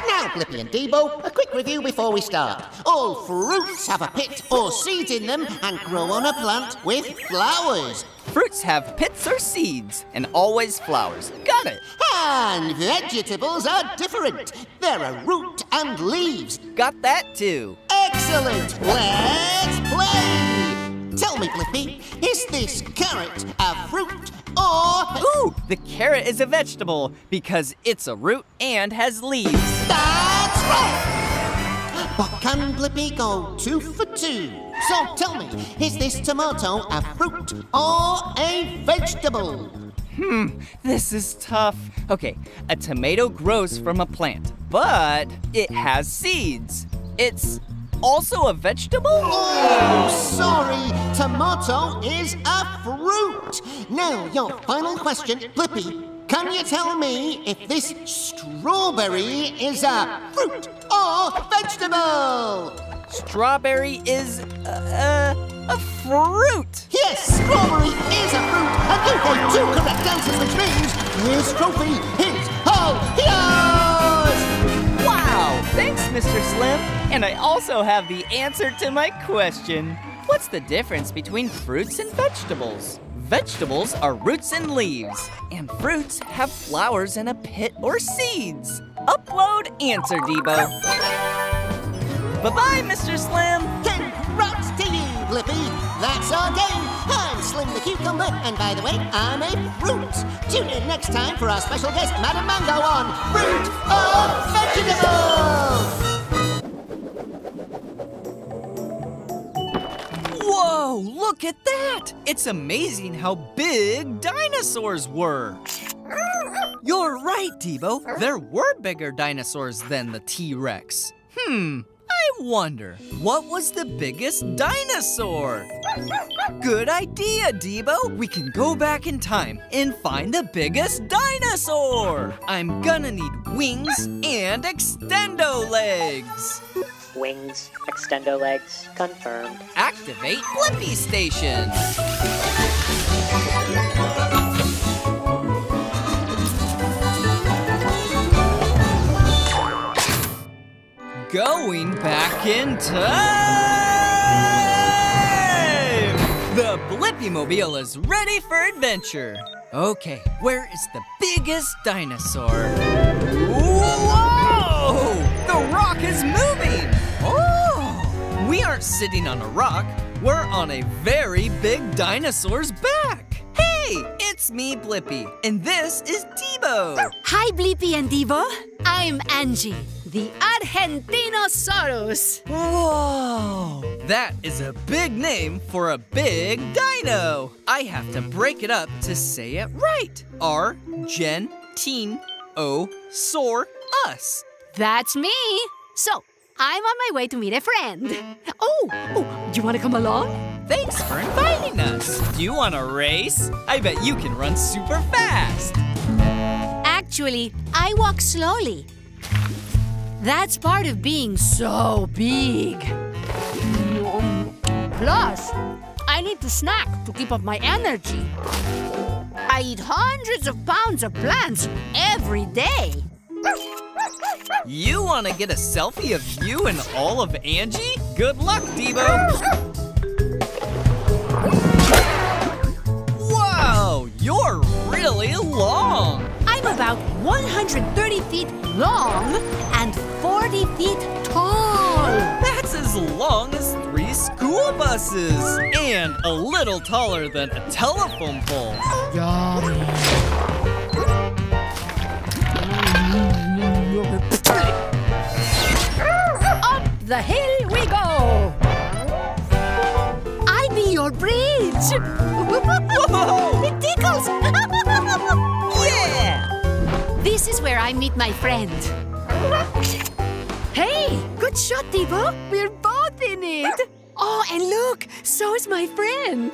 Now, Blippi and Debo, a quick review before we start. All fruits have a pit or seeds in them and grow on a plant with flowers. Fruits have pits or seeds and always flowers. Got it. And vegetables are different. There are root and leaves. Got that too. Excellent. Let's play. Tell me, Blippi, is this carrot a fruit? Ooh, the carrot is a vegetable because it's a root and has leaves. That's right! But can Blippi go 2 for 2? So tell me, is this tomato a fruit or a vegetable? This is tough. Okay, a tomato grows from a plant, but it has seeds. It's also a vegetable? Oh, sorry. Tomato is a fruit. Now, your final question, Blippi. Can you tell me if this strawberry is a fruit or vegetable? Strawberry is a fruit. Yes, strawberry is a fruit. And you got 2 correct answers, which means this trophy is all yours. Wow, thanks, Mr. Slim, and I also have the answer to my question. What's the difference between fruits and vegetables? Vegetables are roots and leaves, and fruits have flowers and a pit or seeds. Upload answer, Debo. Bye-bye, Mr. Slim. Congrats to you, Blippi. That's our game. I'm Slim the Cucumber, and by the way, I'm a fruit. Tune in next time for our special guest, Madam Mango, on Fruit or Vegetables. Whoa, look at that! It's amazing how big dinosaurs were. You're right, Debo. There were bigger dinosaurs than the T-Rex. I wonder, what was the biggest dinosaur? Good idea, Debo. We can go back in time and find the biggest dinosaur. I'm gonna need wings and extendo legs. Wings, extendo legs, confirmed. Activate Blippi Station. Going back in time! The Blippi-mobile is ready for adventure. Okay, where is the biggest dinosaur? Whoa! The rock is moving! Oh! We aren't sitting on a rock. We're on a very big dinosaur's back. Hey, it's me, Blippi, and this is Debo. Hi, Blippi and Debo. I'm Angie, the Argentinosaurus. Whoa! That is a big name for a big dino. I have to break it up to say it right. Argentinosaurus. That's me. So, I'm on my way to meet a friend. Oh, do you want to come along? Thanks for inviting us. Do you want to race? I bet you can run super fast. Actually, I walk slowly. That's part of being so big. Plus, I need to snack to keep up my energy. I eat hundreds of pounds of plants every day. You want to get a selfie of you and all of Angie? Good luck, Debo. Wow, you're really long. I'm about 130 feet long and 40 feet tall. That's as long as 3 school buses and a little taller than a telephone pole. Yum. Up the hill we go! I'll be your bridge! Whoa. It tickles! Yeah! This is where I meet my friend. Hey, good shot, Debo! We're both in it! Oh, and look! So is my friend!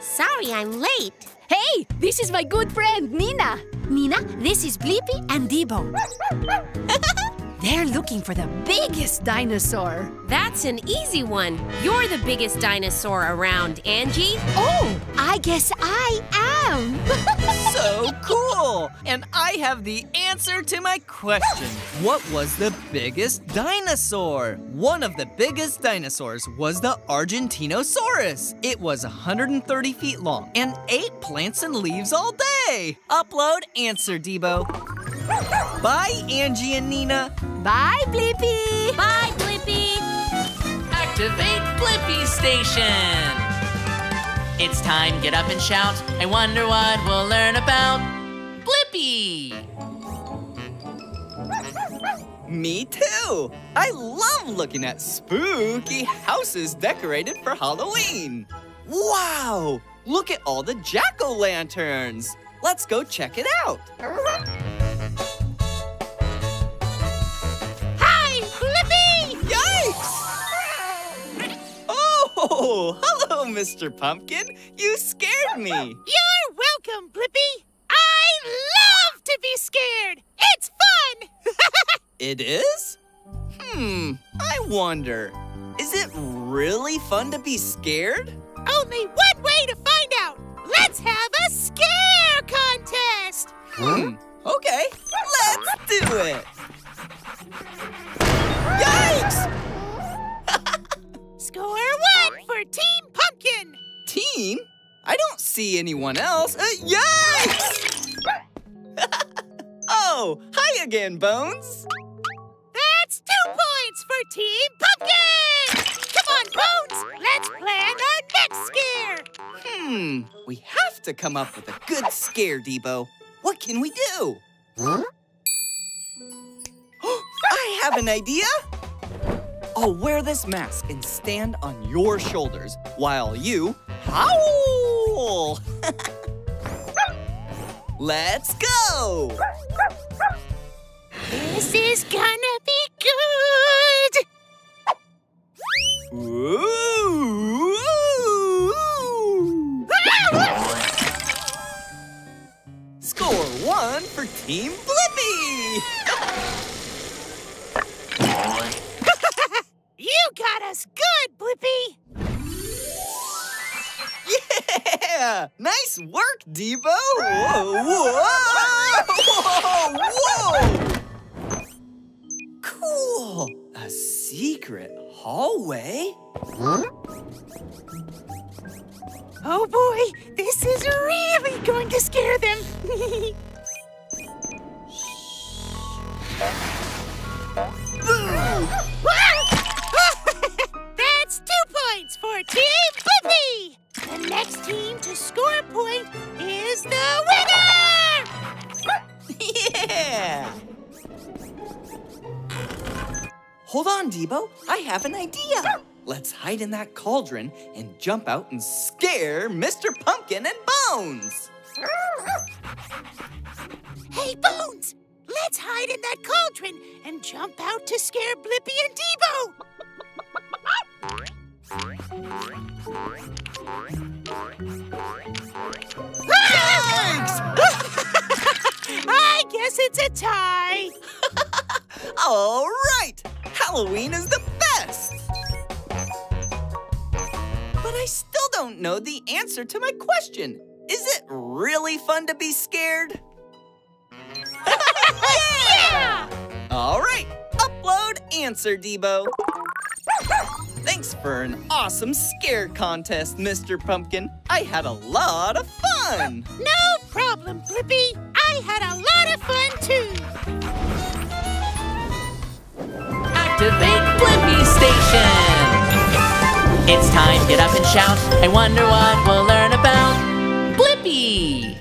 Sorry I'm late. Hey, this is my good friend, Nina. Nina, this is Blippi and Debo. They're looking for the biggest dinosaur. That's an easy one. You're the biggest dinosaur around, Angie. Oh, I guess I am. So cool. And I have the answer to my question. What was the biggest dinosaur? One of the biggest dinosaurs was the Argentinosaurus. It was 130 feet long and ate plants and leaves all day. Upload answer, Debo. Bye, Angie and Nina. Bye, Blippi. Bye, Blippi. Activate Blippi Station. It's time, get up and shout. I wonder what we'll learn about Blippi. Me too. I love looking at spooky houses decorated for Halloween. Wow, look at all the jack-o'-lanterns. Let's go check it out. Oh, hello, Mr. Pumpkin. You scared me. You're welcome, Blippi. I love to be scared. It's fun. It is? I wonder, is it really fun to be scared? Only one way to find out. Let's have a scare contest. Okay, let's do it. Yay! see anyone else. Yikes! Oh, hi again, Bones. That's 2 points for Team Pumpkin! Come on, Bones, let's plan our next scare. We have to come up with a good scare, Debo. What can we do? Huh? I have an idea. I'll wear this mask and stand on your shoulders while you howl. Let's go. This is gonna be good. Ooh. Score 1 for Team Blippi. You got us good, Blippi! Yeah! Nice work, Debo! Whoa! Whoa! Whoa! Cool! A secret hallway? Huh? Oh boy! This is really going to scare them! That's 2 points for Team Blippi! The next team to score a point is the winner! Yeah! Hold on, Debo. I have an idea. Let's hide in that cauldron and jump out and scare Mr. Pumpkin and Bones. Hey, Bones! Let's hide in that cauldron and jump out to scare Blippi and Debo! I guess it's a tie! All right! Halloween is the best! But I still don't know the answer to my question. Is it really fun to be scared? Yeah! All right, upload answer, Debo. Thanks for an awesome scare contest, Mr. Pumpkin. I had a lot of fun. No problem, Blippi. I had a lot of fun, too. Activate Blippi Station. It's time, get up and shout. I wonder what we'll learn about Blippi.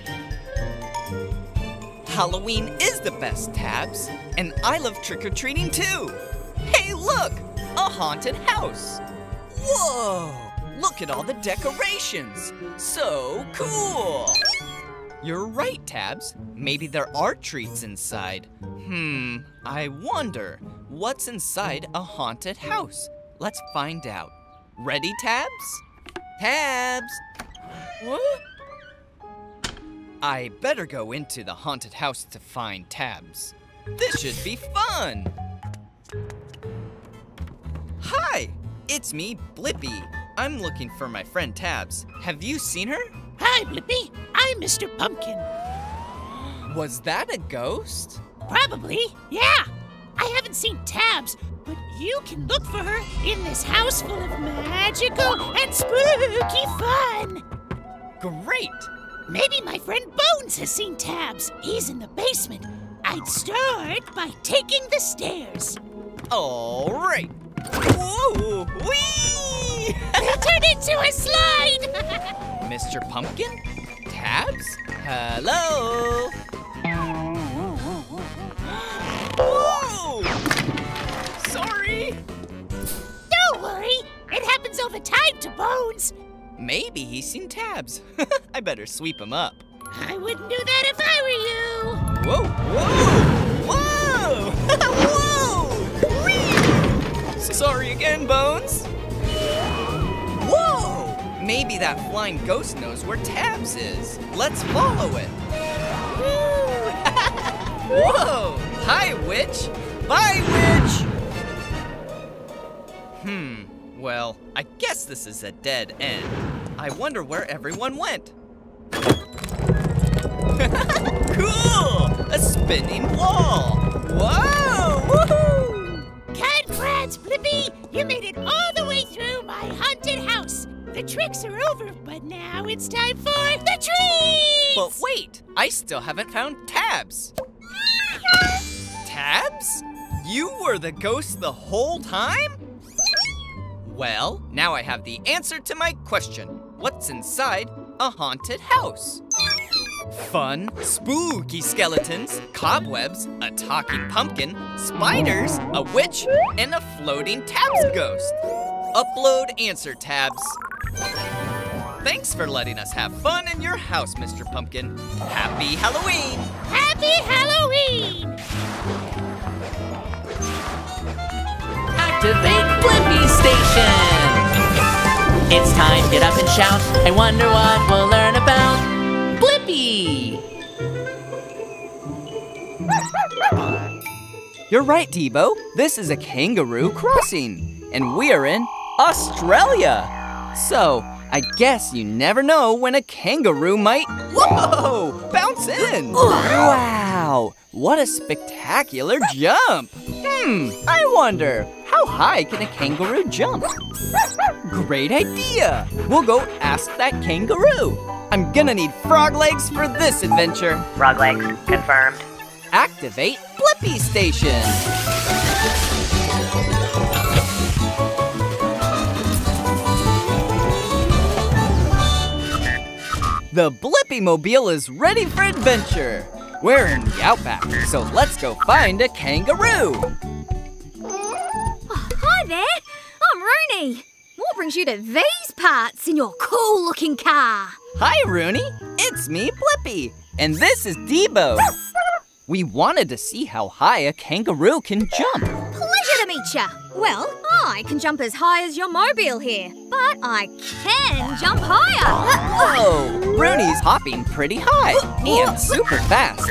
Halloween is the best, Tabs, and I love trick-or-treating too. Hey, look, a haunted house. Whoa, look at all the decorations. So cool. You're right, Tabs. Maybe there are treats inside. I wonder what's inside a haunted house. Let's find out. Ready, Tabs? Tabs. What? I better go into the haunted house to find Tabs. This should be fun! Hi! It's me, Blippi. I'm looking for my friend Tabs. Have you seen her? Hi, Blippi. I'm Mr. Pumpkin. Was that a ghost? Probably, yeah. I haven't seen Tabs, but you can look for her in this house full of magical and spooky fun. Great! Maybe my friend Bones has seen Tabs. He's in the basement. I'd start by taking the stairs. All right. Whoa, whee! Turn into a slide! Mr. Pumpkin? Tabs? Hello? Whoa! Sorry. Don't worry. It happens over time to Bones. Maybe he's seen Tabs. I better sweep him up. I wouldn't do that if I were you. Whoa, whoa, whoa, whoa, whee! Sorry again, Bones. Whoa, maybe that flying ghost knows where Tabs is. Let's follow it. Whoa, hi, witch. Bye, witch. Well, I guess this is a dead end. I wonder where everyone went. Cool! A spinning wall! Whoa! Woohoo! Congrats, Blippi! You made it all the way through my haunted house. The tricks are over, but now it's time for the treats! But wait, I still haven't found Tabs. Tabs? You were the ghost the whole time? Well, now I have the answer to my question. What's inside a haunted house? Fun, spooky skeletons, cobwebs, a talking pumpkin, spiders, a witch, and a floating Tabs ghost. Upload answer, Tabs. Thanks for letting us have fun in your house, Mr. Pumpkin. Happy Halloween! Happy Halloween! Activate Blippi Station! It's time, get up and shout. I wonder what we'll learn about Blippi! You're right, Debo. This is a kangaroo crossing, and we are in Australia. So, I guess you never know when a kangaroo might... Whoa! Bounce in! Wow! What a spectacular jump! I wonder, how high can a kangaroo jump? Great idea! We'll go ask that kangaroo. I'm gonna need frog legs for this adventure. Frog legs, confirmed. Activate Blippi Station. The Blippi-mobile is ready for adventure. We're in the outback, so let's go find a kangaroo. Oh, hi there, I'm Rooney. What brings you to these parts in your cool-looking car? Hi, Rooney. It's me, Blippi, and this is Debo. We wanted to see how high a kangaroo can jump. Pleasure to meet you. Well, I can jump as high as your mobile here, but I can jump higher. Whoa, Rooney's hopping pretty high and super fast.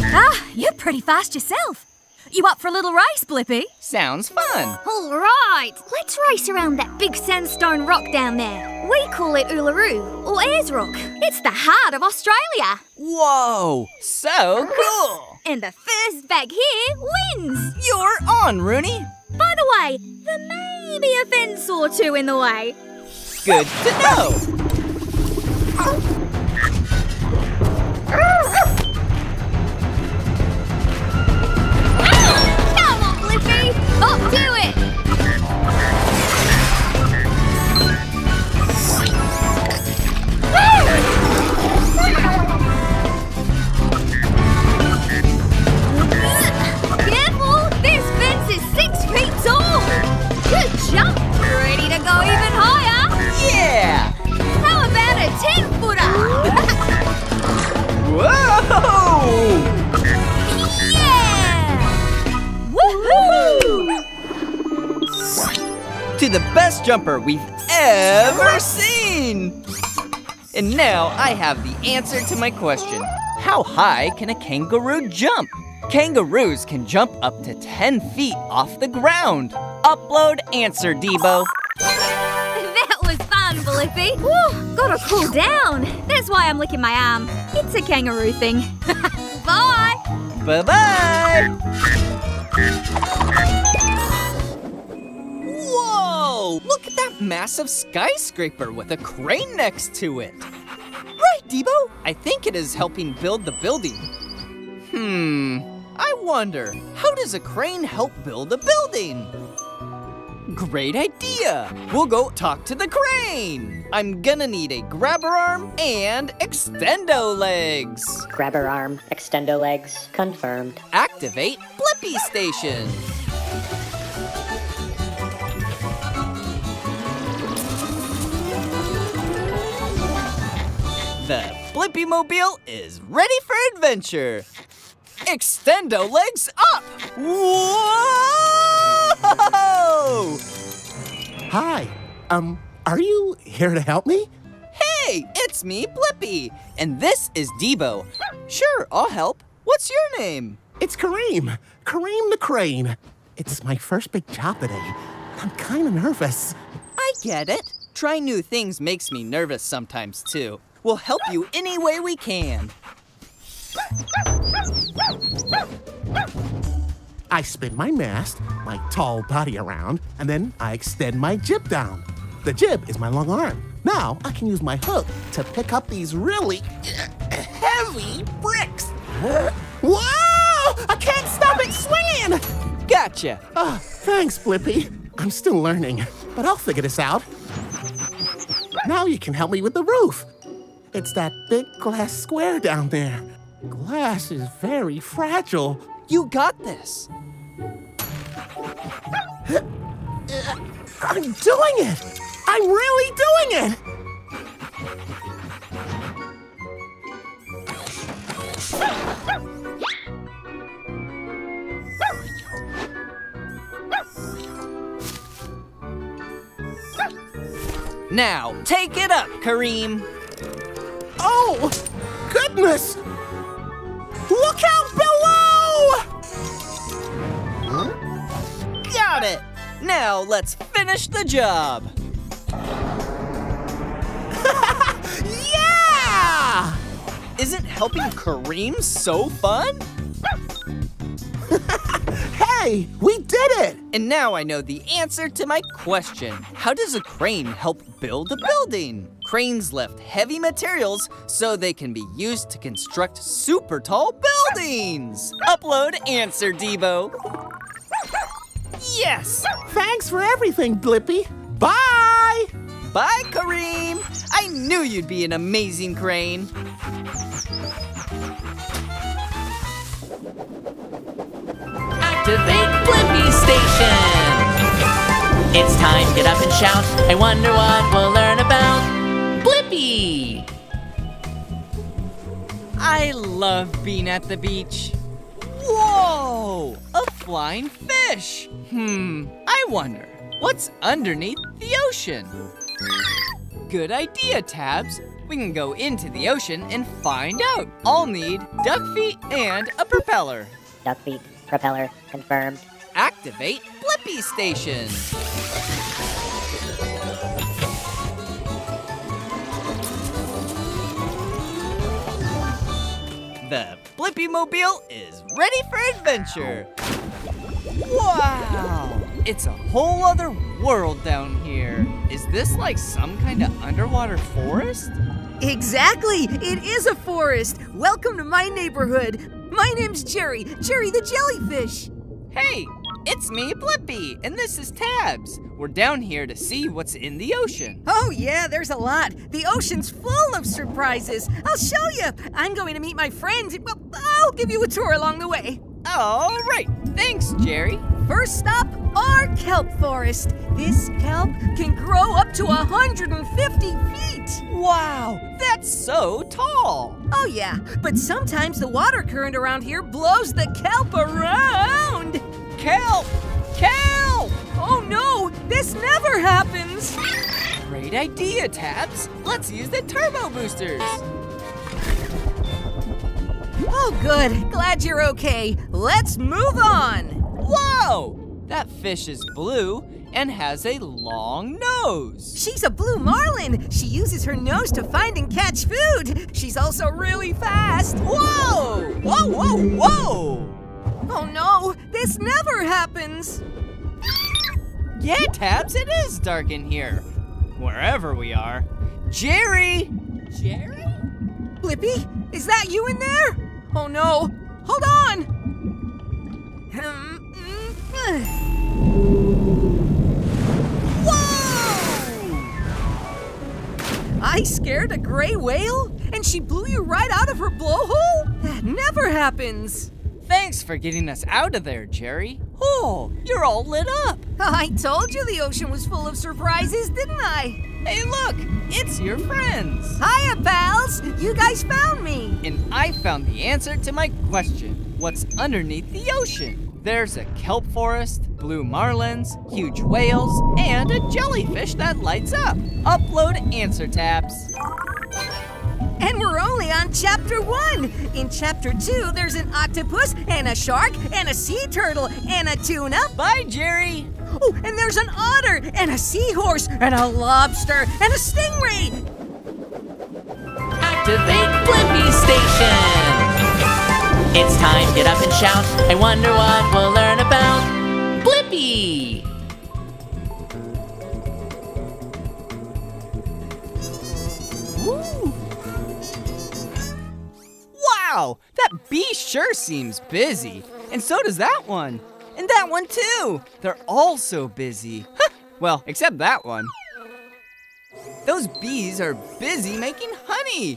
Ah, you're pretty fast yourself. You up for a little race, Blippi? Sounds fun. All right, let's race around that big sandstone rock down there. We call it Uluru, or Ayers Rock. It's the heart of Australia. Whoa, so cool. And the first bag here wins. You're on, Rooney. By the way, there may be a fence or two in the way. Good to know. Come on, Blippi. Up to it. Careful, this fence is 6 feet. Good jump! Ready to go even higher? Yeah! How about a 10-footer? Whoa! Yeah! Woohoo! To the best jumper we've ever seen! And now I have the answer to my question. How high can a kangaroo jump? Kangaroos can jump up to 10 feet off the ground. Upload answer, Debo. That was fun, Blippi. Woo, gotta cool down. That's why I'm licking my arm. It's a kangaroo thing. Bye. Bye-bye. Whoa, look at that massive skyscraper with a crane next to it. Right, Debo. I think it is helping build the building. I wonder, how does a crane help build a building? Great idea! We'll go talk to the crane! I'm gonna need a grabber arm and extendo legs! Grabber arm, extendo legs, confirmed. Activate Blippi Station! The Blippi-mobile is ready for adventure! Extendo legs up! Whoa! Hi, are you here to help me? Hey, it's me, Blippi, and this is Debo. Sure, I'll help. What's your name? It's Kareem, Kareem the Crane. It's my first big job today. I'm kind of nervous. I get it. Trying new things makes me nervous sometimes, too. We'll help you any way we can. I spin my mast, my tall body around, and then I extend my jib down. The jib is my long arm. Now I can use my hook to pick up these really heavy bricks. Whoa! I can't stop it swinging! Gotcha. Oh, thanks, Blippi. I'm still learning, but I'll figure this out. Now you can help me with the roof. It's that big glass square down there. Glass is very fragile. You got this. I'm doing it! I'm really doing it! Now, take it up, Kareem. Oh, goodness! Look out below! Huh? Got it! Now let's finish the job. Yeah! Isn't helping Kareem so fun? Hey, we did it! And now I know the answer to my question. How does a crane help build a building? Cranes lift heavy materials so they can be used to construct super tall buildings. Upload answer, Debo. Yes! Thanks for everything, Blippi. Bye! Bye, Kareem. I knew you'd be an amazing crane. Activate Blippi Station. It's time, get up and shout. I wonder what we'll learn about Blippi. I love being at the beach. Whoa! A flying fish! I wonder, what's underneath the ocean? Good idea, Tabs. We can go into the ocean and find out. I'll need duck feet and a propeller. Duck feet, propeller, confirmed. Activate Blippi Station. The Blippi Mobile is ready for adventure. Wow! It's a whole other world down here. Is this like some kind of underwater forest? Exactly! It is a forest! Welcome to my neighborhood! My name's Jerry, Jerry the Jellyfish! Hey, it's me, Blippi, and this is Tabs. We're down here to see what's in the ocean. Oh yeah, there's a lot. The ocean's full of surprises. I'll show you. I'm going to meet my friends. Well, I'll give you a tour along the way. All right, thanks, Jerry. First stop, our kelp forest. This kelp can grow up to 150 feet. Wow, that's so tall. Oh yeah, but sometimes the water current around here blows the kelp around. Kelp! Kelp! Oh no, this never happens. Great idea, Tabs. Let's use the turbo boosters. Oh, good. Glad you're okay. Let's move on. Whoa! That fish is blue and has a long nose. She's a blue marlin. She uses her nose to find and catch food. She's also really fast. Whoa! Whoa, whoa, whoa! Oh, no. This never happens. Yeah, Tabs, it is dark in here. Wherever we are. Jerry! Jerry? Blippi, is that you in there? Oh no, hold on! Whoa! I scared a gray whale and she blew you right out of her blowhole? That never happens. Thanks for getting us out of there, Jerry. Oh, you're all lit up. I told you the ocean was full of surprises, didn't I? Hey, look, it's your friends. Hiya, pals. You guys found me. And I found the answer to my question. What's underneath the ocean? There's a kelp forest, blue marlins, huge whales, and a jellyfish that lights up. Upload answer, Tabs. And we're only on chapter 1. In chapter 2, there's an octopus and a shark and a sea turtle and a tuna. Bye, Jerry. Oh, and there's an otter and a seahorse and a lobster and a stingray. Activate Blippi Station. It's time, get up and shout. I wonder what we'll learn about Blippi. Wow, that bee sure seems busy. And so does that one. And that one too. They're all so busy. Well, except that one. Those bees are busy making honey.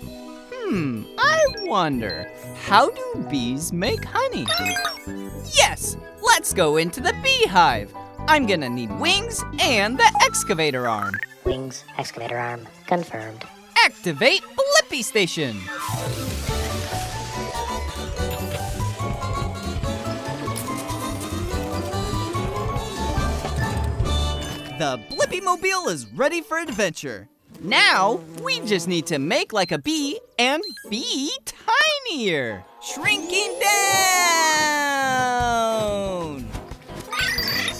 I wonder, how do bees make honey? Yes, let's go into the beehive. I'm gonna need wings and the excavator arm. Wings, excavator arm, confirmed. Activate Blippi Station. The Blippi-mobile is ready for adventure. Now, we just need to make like a bee and be tinier. Shrinking down!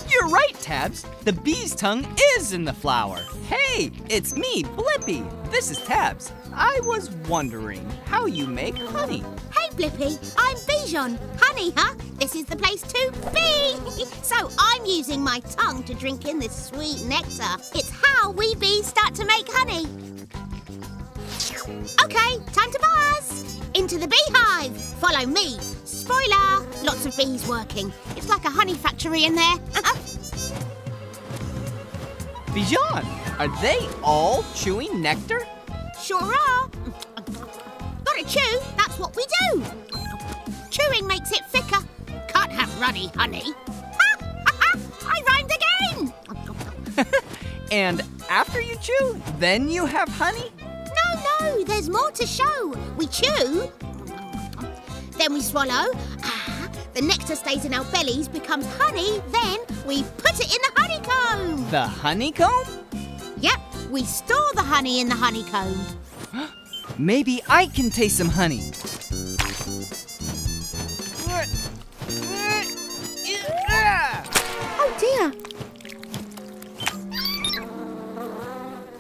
You're right, Tabs. The bee's tongue is in the flower. Hey, it's me, Blippi. This is Tabs. I was wondering how you make honey. Hey, Blippi, I'm Bijan. Honey, huh? This is the place to be. So I'm using my tongue to drink in this sweet nectar. It's how we bees start to make honey. Okay, time to buzz. Into the beehive. Follow me. Spoiler, lots of bees working. It's like a honey factory in there. Bijan, are they all chewing nectar? Sure are. Gotta chew, that's what we do. Chewing makes it thicker. Can't have runny honey. I rhymed again! And after you chew, then you have honey? No, no, there's more to show. We chew, then we swallow. The nectar stays in our bellies, becomes honey, then we put it in the honeycomb. The honeycomb? Yep, we store the honey in the honeycomb. Maybe I can taste some honey. Oh dear.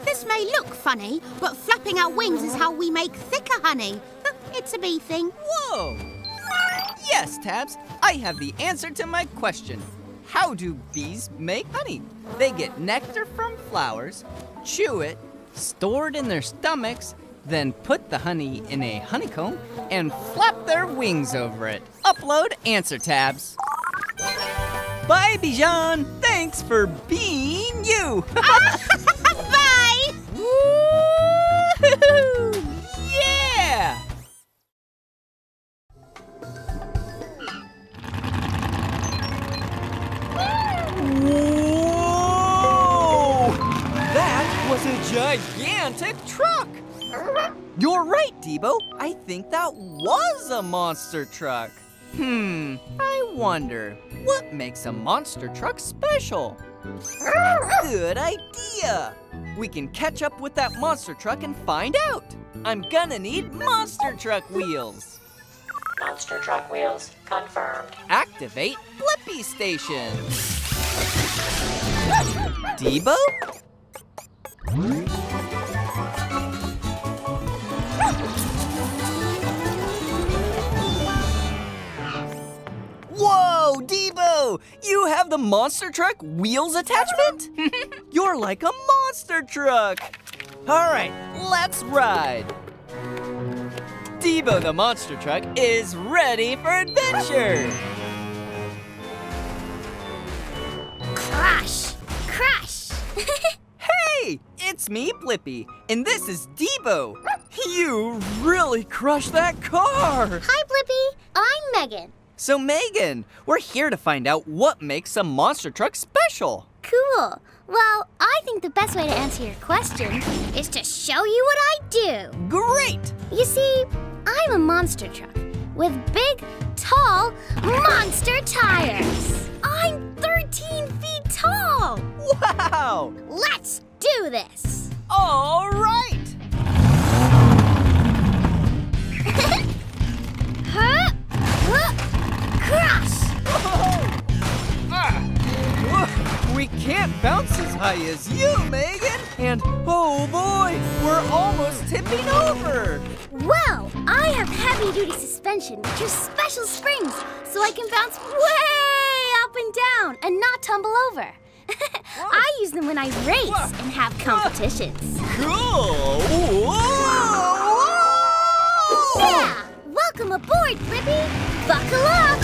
This may look funny, but flapping our wings is how we make thicker honey. It's a bee thing. Whoa! Yes, Tabs, I have the answer to my question. How do bees make honey? They get nectar from flowers, chew it, store it in their stomachs, then put the honey in a honeycomb and flap their wings over it. Upload answer, Tabs. Bye, Bijan. Thanks for being you. Bye. Woo-hoo-hoo. Yeah. Whoa! That was a gigantic truck. You're right, Debo. I think that was a monster truck. I wonder, what makes a monster truck special? Good idea! We can catch up with that monster truck and find out. I'm gonna need monster truck wheels. Monster truck wheels confirmed. Activate Blippi Station. Debo? Whoa, Debo! You have the monster truck wheels attachment? You're like a monster truck. All right, let's ride. Debo the monster truck is ready for adventure. Crash! Crash! Hey, it's me, Blippi, and this is Debo. You really crushed that car. Hi, Blippi. I'm Megan. So Megan, we're here to find out what makes a monster truck special. Cool. Well, I think the best way to answer your question is to show you what I do. Great! You see, I'm a monster truck with big, tall, monster tires. I'm 13 feet tall. Wow! Let's do this. All right. Crash! We can't bounce as high as you, Megan! And, oh boy, we're almost tipping over! Well, I have heavy-duty suspension, which are special springs, so I can bounce way up and down and not tumble over. I use them when I race and have competitions. Cool! Whoa! Yeah! Well, Welcome aboard, Blippi! Buckle up!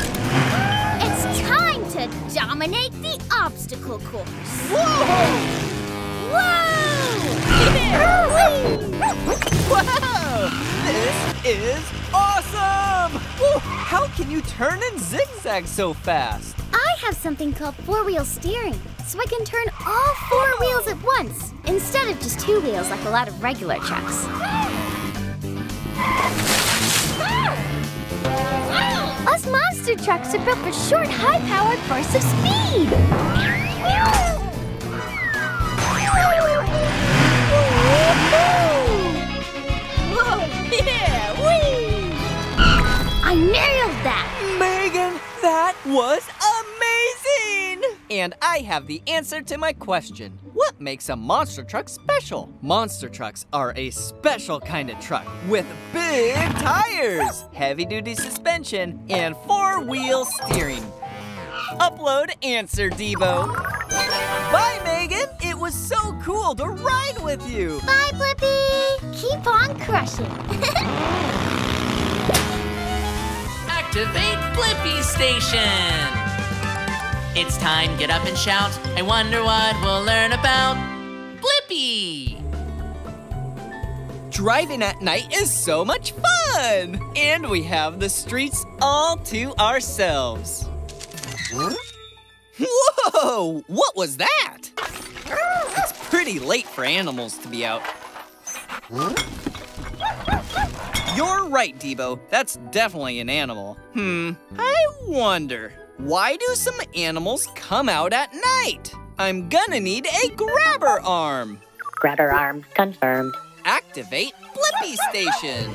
It's time to dominate the obstacle course! Whoa! Whoa! Wow! This is awesome! Whoa, how can you turn and zigzag so fast? I have something called four-wheel steering, so I can turn all four wheels at once, instead of just two wheels like a lot of regular trucks. Us monster trucks are built for short, high-powered bursts of speed! Whoa, yeah, whee! I nailed that! Megan, that was amazing! And I have the answer to my question. What makes a monster truck special? Monster trucks are a special kind of truck with big tires, heavy-duty suspension, and four-wheel steering. Upload answer, Debo. Bye, Megan. It was so cool to ride with you. Bye, Blippi. Keep on crushing. Activate Blippi Station. It's time, get up and shout. I wonder what we'll learn about Blippi. Driving at night is so much fun. And we have the streets all to ourselves. Whoa, what was that? It's pretty late for animals to be out. You're right, Debo. That's definitely an animal. I wonder. Why do some animals come out at night? I'm gonna need a grabber arm. Grabber arm confirmed. Activate Blippi Station.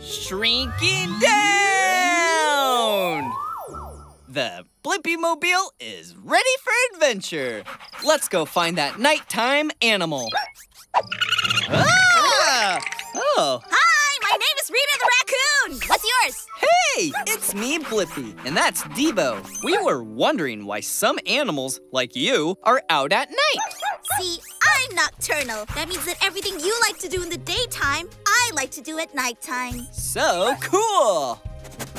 Shrinking down! The Blippi-mobile is ready for adventure. Let's go find that nighttime animal. Ah! Oh. Hi, my name is Rita the raccoon. What's yours? Hey, it's me, Blippi, and that's Debo. We were wondering why some animals, like you, are out at night. See, I'm nocturnal. That means that everything you like to do in the daytime, I like to do at nighttime. So cool.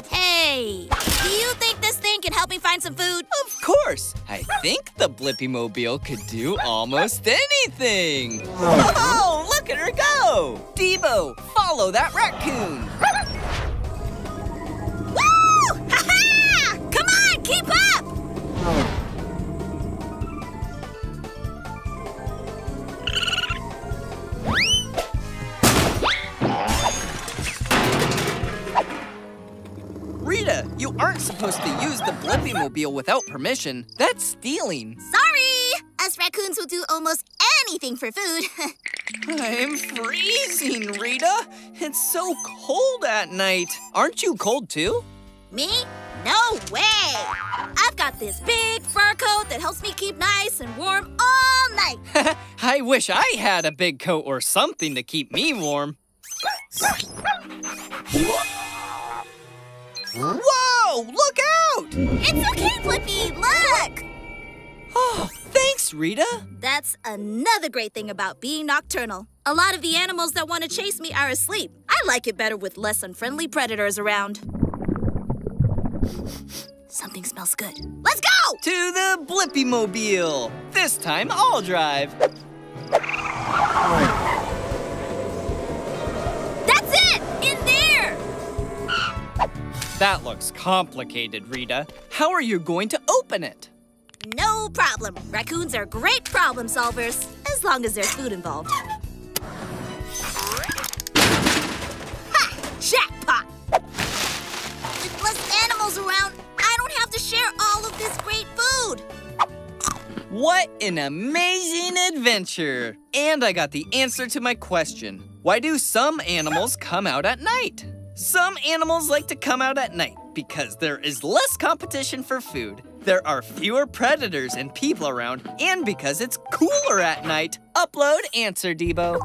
Hey, do you think this thing can help me find some food? Of course. I think the Blippi-mobile could do almost anything. Oh, look at her go. Debo, follow that raccoon. Woo! Ha-ha! Come on, keep up! Rita, you aren't supposed to use the Blippi-mobile without permission. That's stealing. Sorry! Us raccoons will do almost anything for food. I'm freezing, Rita. It's so cold at night. Aren't you cold too? Me? No way! I've got this big fur coat that helps me keep nice and warm all night. I wish I had a big coat or something to keep me warm. Whoa! Look out! It's okay, Blippi! Look! Oh, thanks, Rita. That's another great thing about being nocturnal. A lot of the animals that want to chase me are asleep. I like it better with less unfriendly predators around. Something smells good. Let's go! To the Blippi-mobile. This time, I'll drive. That's it! In there! That looks complicated, Rita. How are you going to open it? No problem. Raccoons are great problem solvers, as long as there's food involved. Ha! Jackpot! With less animals around, I don't have to share all of this great food. What an amazing adventure! And I got the answer to my question. Why do some animals come out at night? Some animals like to come out at night because there is less competition for food, there are fewer predators and people around, and because it's cooler at night. Upload answer, Debo.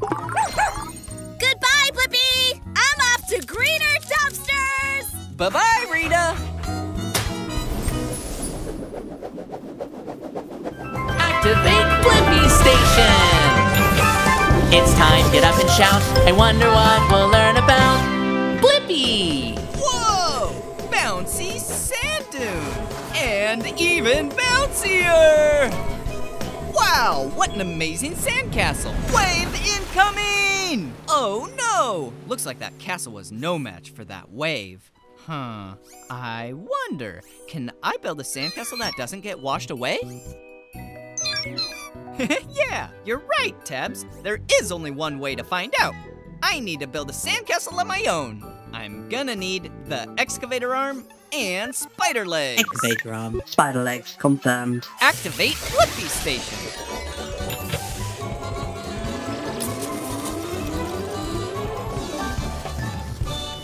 Goodbye, Blippi! I'm off to greener dumpsters! Bye-bye, Rita! activate Blippi Station! It's time, get up and shout, I wonder what we'll learn about Blippi! Whoa! Bouncy sand dune! And even bouncier! Wow, what an amazing sandcastle! Wave incoming! Oh no! Looks like that castle was no match for that wave. Huh, I wonder, can I build a sandcastle that doesn't get washed away? Yeah, you're right, Tabs. There is only one way to find out. I need to build a sandcastle of my own. I'm gonna need the excavator arm and spider legs. Excavator arm, spider legs, confirmed. Activate Blippi Station.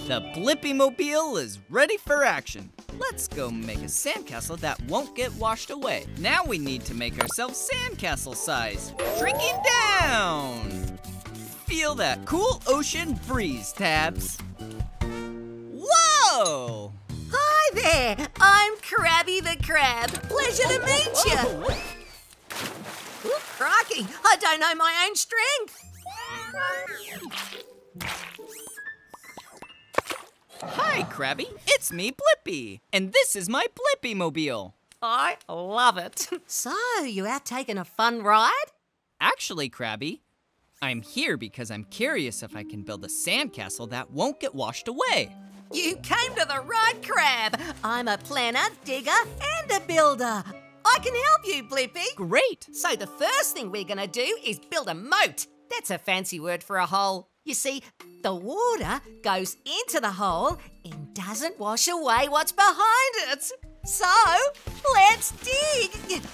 The Blippi-mobile is ready for action. Let's go make a sandcastle that won't get washed away. Now we need to make ourselves sandcastle size. Shrinking down! Feel that cool ocean breeze, Tabs. Whoa! Hi there, I'm Krabby the Crab. Pleasure to meet you. Ooh, crikey, I don't know my own strength. Hi, Krabby. It's me, Blippi. And this is my Blippi-mobile. I love it. So, you out taking a fun ride? Actually, Krabby, I'm here because I'm curious if I can build a sandcastle that won't get washed away. You came to the right crab. I'm a planner, digger, and a builder. I can help you, Blippi. Great. So the first thing we're going to do is build a moat. That's a fancy word for a hole. You see, the water goes into the hole and doesn't wash away what's behind it. So, let's dig. Dig,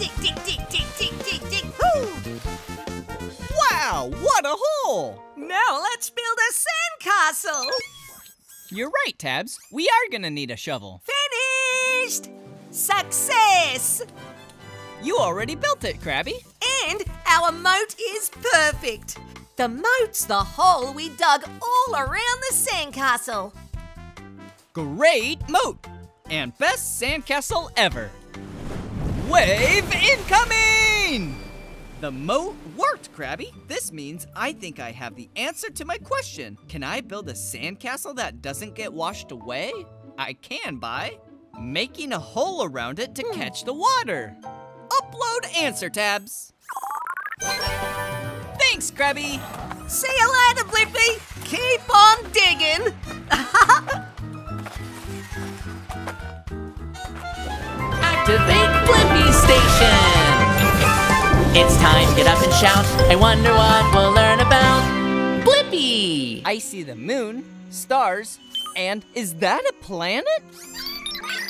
dig, dig, dig, dig, dig, dig. Woo. Wow, what a hole. Now let's build a sandcastle. You're right, Tabs. We are going to need a shovel. Finished. Success. You already built it, Krabby. And our moat is perfect. The moat's the hole we dug all around the sandcastle. Great moat. And best sandcastle ever. Wave incoming! The moat worked, Krabby. This means I think I have the answer to my question. Can I build a sandcastle that doesn't get washed away? I can by making a hole around it to catch the water. Upload answer, Tabs. Thanks, Krabby. See you later, Blippi. Keep on digging. Activate Blippi Station. It's time, get up and shout. I wonder what we'll learn about Blippi. I see the moon, stars, and is that a planet?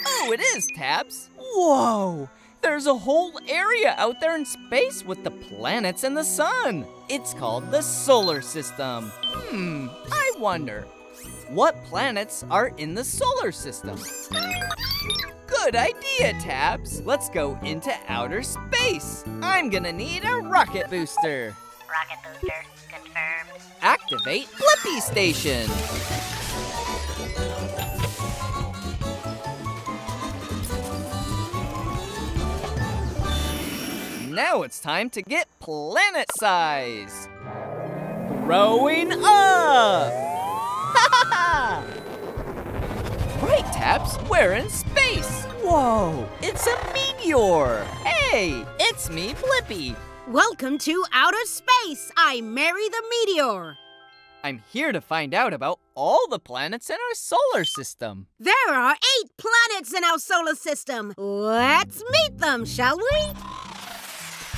Oh, it is, Tabs. Whoa. There's a whole area out there in space with the planets and the sun. It's called the solar system. I wonder, what planets are in the solar system? Good idea, Tabs. Let's go into outer space. I'm gonna need a rocket booster. Rocket booster confirmed. Activate Blippi Station. Now it's time to get planet size. Growing up! Right, Tabs, we're in space. Whoa, it's a meteor. Hey, it's me, Blippi. Welcome to outer space. I'm Mary the Meteor. I'm here to find out about all the planets in our solar system. There are 8 planets in our solar system. Let's meet them, shall we?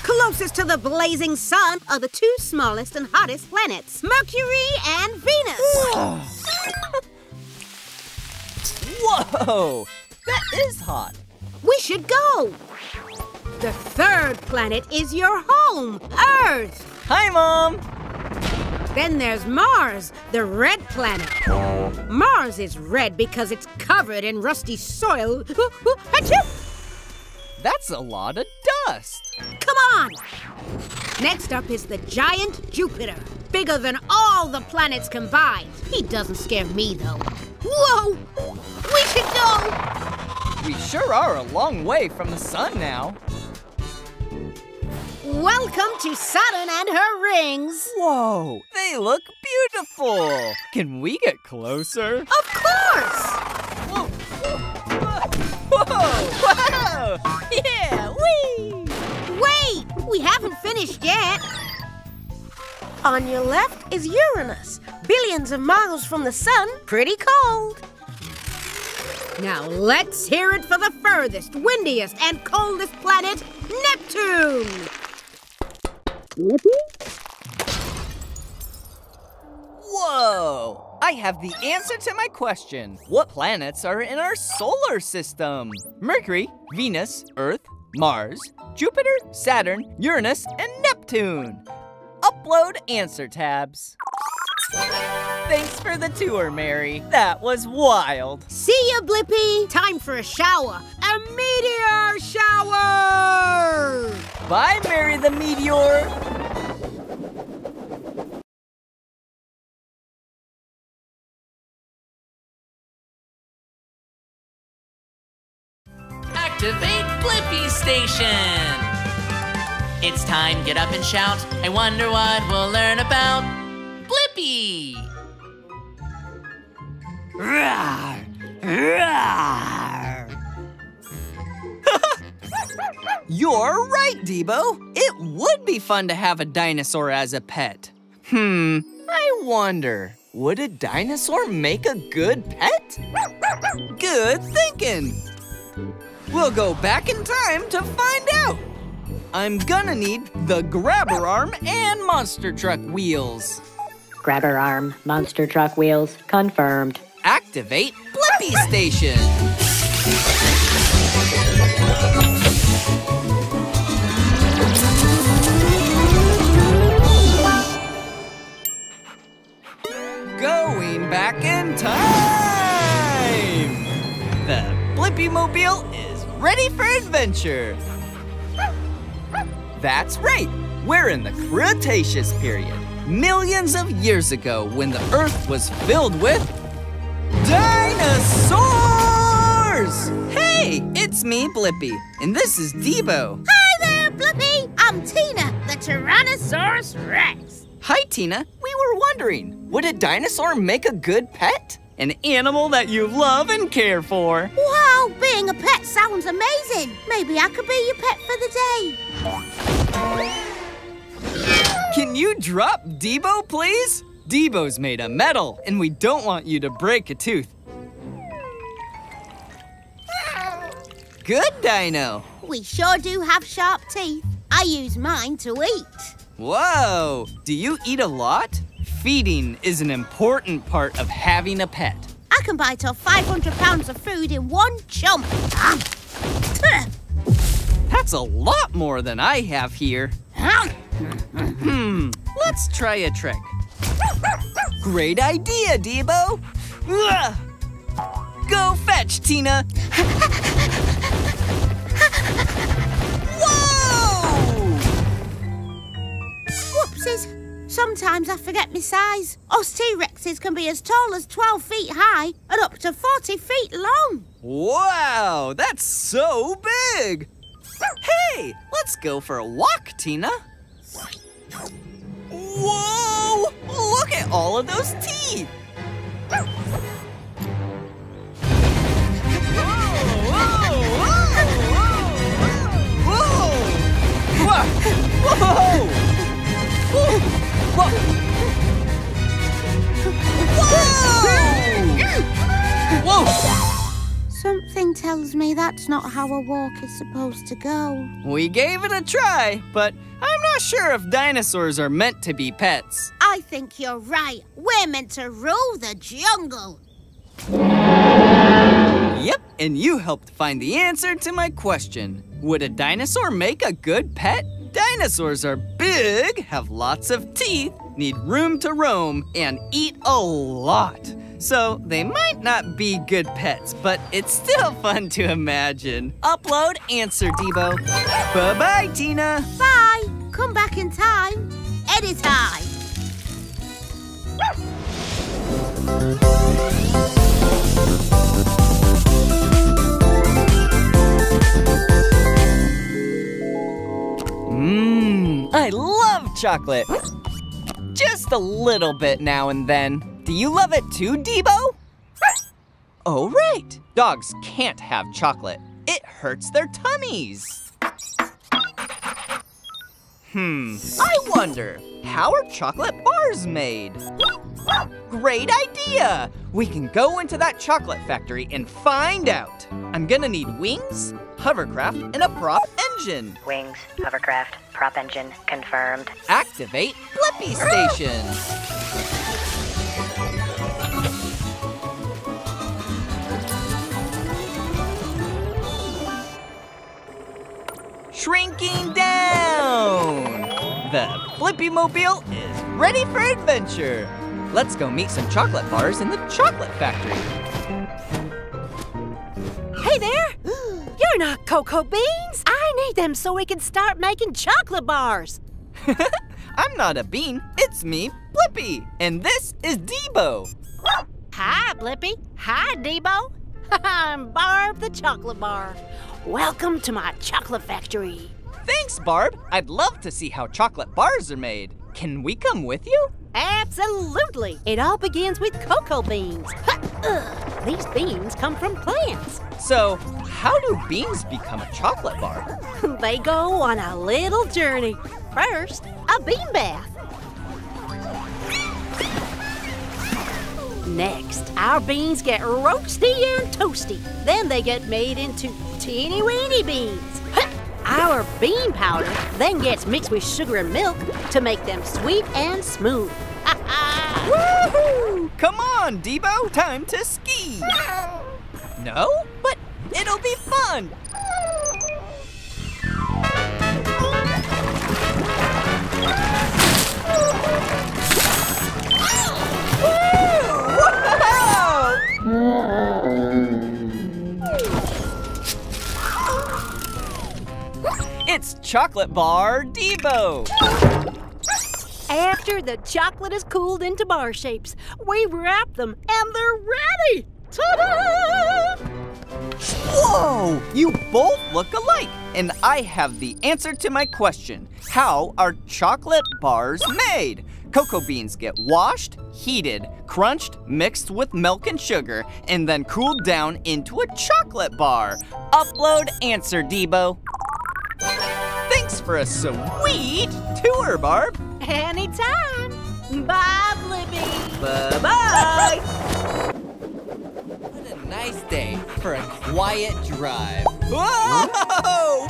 Closest to the blazing sun are the 2 smallest and hottest planets, Mercury and Venus. Whoa, that is hot. We should go. The 3rd planet is your home, Earth. Hi, Mom. Then there's Mars, the red planet. Mars is red because it's covered in rusty soil. That's a lot of dust. Come on! Next up is the giant Jupiter, bigger than all the planets combined. He doesn't scare me, though. Whoa! We should go! We sure are a long way from the sun now. Welcome to Saturn and her rings. Whoa, they look beautiful. Can we get closer? Of course. Whoa, whoa, whoa, whoa. Yeah, whee. Wait, we haven't finished yet. On your left is Uranus, billions of miles from the sun, pretty cold. Now let's hear it for the furthest, windiest, and coldest planet, Neptune! Whoa! I have the answer to my question. What planets are in our solar system? Mercury, Venus, Earth, Mars, Jupiter, Saturn, Uranus, and Neptune. Upload answer tabs. Thanks for the tour, Mary. That was wild. See ya, Blippi. Time for a shower. A meteor shower! Bye, Mary the Meteor. Activate Blippi Station. It's time, get up and shout. I wonder what we'll learn about Blippi! Roar! Roar! You're right, Debo. It would be fun to have a dinosaur as a pet. I wonder, would a dinosaur make a good pet? Good thinking! We'll go back in time to find out. I'm gonna need the grabber arm and monster truck wheels. Grabber arm, monster truck wheels, confirmed. Activate Blippi Station. Going back in time. The Blippi Mobile is ready for adventure. That's right, we're in the Cretaceous period, millions of years ago when the Earth was filled with dinosaurs! Hey, it's me, Blippi, and this is Debo. Hi there, Blippi! I'm Tina, the Tyrannosaurus Rex. Hi, Tina. We were wondering, would a dinosaur make a good pet? An animal that you love and care for. Wow, being a pet sounds amazing. Maybe I could be your pet for the day. Can you drop Debo, please? Debo's made of metal, and we don't want you to break a tooth. Good, Dino. We sure do have sharp teeth. I use mine to eat. Whoa, do you eat a lot? Feeding is an important part of having a pet. I can bite off 500 pounds of food in one chomp. That's a lot more than I have here. Let's try a trick. Great idea, Debo. Go fetch, Tina. Whoa! Whoopsies. Sometimes I forget my size. Us T-Rexes can be as tall as 12 feet high and up to 40 feet long. Wow, that's so big. Hey, let's go for a walk, Tina. Whoa, look at all of those teeth. Whoa, whoa, whoa, whoa, whoa. Whoa. Whoa. Whoa! Whoa! Whoa! Something tells me that's not how a walk is supposed to go. We gave it a try, but I'm not sure if dinosaurs are meant to be pets. I think you're right. We're meant to rule the jungle. Yep, and you helped find the answer to my question. Would a dinosaur make a good pet? Dinosaurs are big, have lots of teeth, need room to roam, and eat a lot. So they might not be good pets, but it's still fun to imagine. Upload answer, Debo. Bye-bye, Tina. Bye. Come back in time. Anytime. I love chocolate. Just a little bit now and then. Do you love it too, Debo? Oh, right. Dogs can't have chocolate. It hurts their tummies. I wonder, how are chocolate bars made? Great idea! We can go into that chocolate factory and find out. I'm gonna need wings, hovercraft, and a prop engine. Wings, hovercraft, prop engine confirmed. Activate Blippi Station. Shrinking down! The Blippi Mobile is ready for adventure. Let's go meet some chocolate bars in the chocolate factory. Hey there! You're not Cocoa Beans! I need them so we can start making chocolate bars! I'm not a bean, it's me, Blippi! And this is Debo! Hi, Blippi! Hi, Debo! I'm Barb the Chocolate Bar. Welcome to my chocolate factory. Thanks, Barb. I'd love to see how chocolate bars are made. Can we come with you? Absolutely. It all begins with cocoa beans. These beans come from plants. So, how do beans become a chocolate bar? They go on a little journey. First, a bean bath. Next, our beans get roasty and toasty. Then they get made into teeny weeny beans. Our bean powder then gets mixed with sugar and milk to make them sweet and smooth. Woohoo! Come on, Debo, time to ski. No? But it'll be fun. It's Chocolate Bar Debo! After the chocolate is cooled into bar shapes, we wrap them and they're ready! Ta-da! Whoa! You both look alike! And I have the answer to my question. How are chocolate bars made? Cocoa beans get washed, heated, crunched, mixed with milk and sugar, and then cooled down into a chocolate bar. Upload answer, Debo. Thanks for a sweet tour, Barb. Anytime. Bye, Blippi. Bye-bye. What a nice day for a quiet drive. Whoa!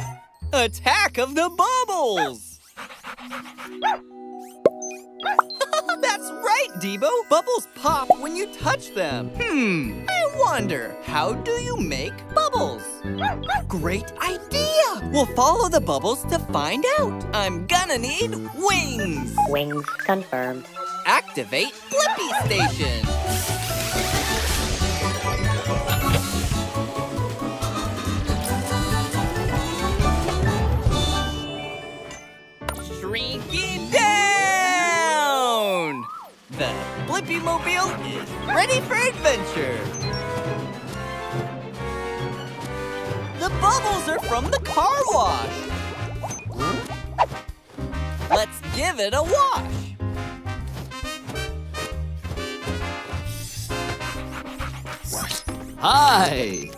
Attack of the Bubbles! That's right, Debo. Bubbles pop when you touch them. I wonder, how do you make bubbles? Great idea! We'll follow the bubbles to find out. I'm gonna need wings. Wings confirmed. Activate Blippi Station. Shrinking down! The Blippi Mobile is ready for adventure. The bubbles are from the car wash. Let's give it a wash. Hi!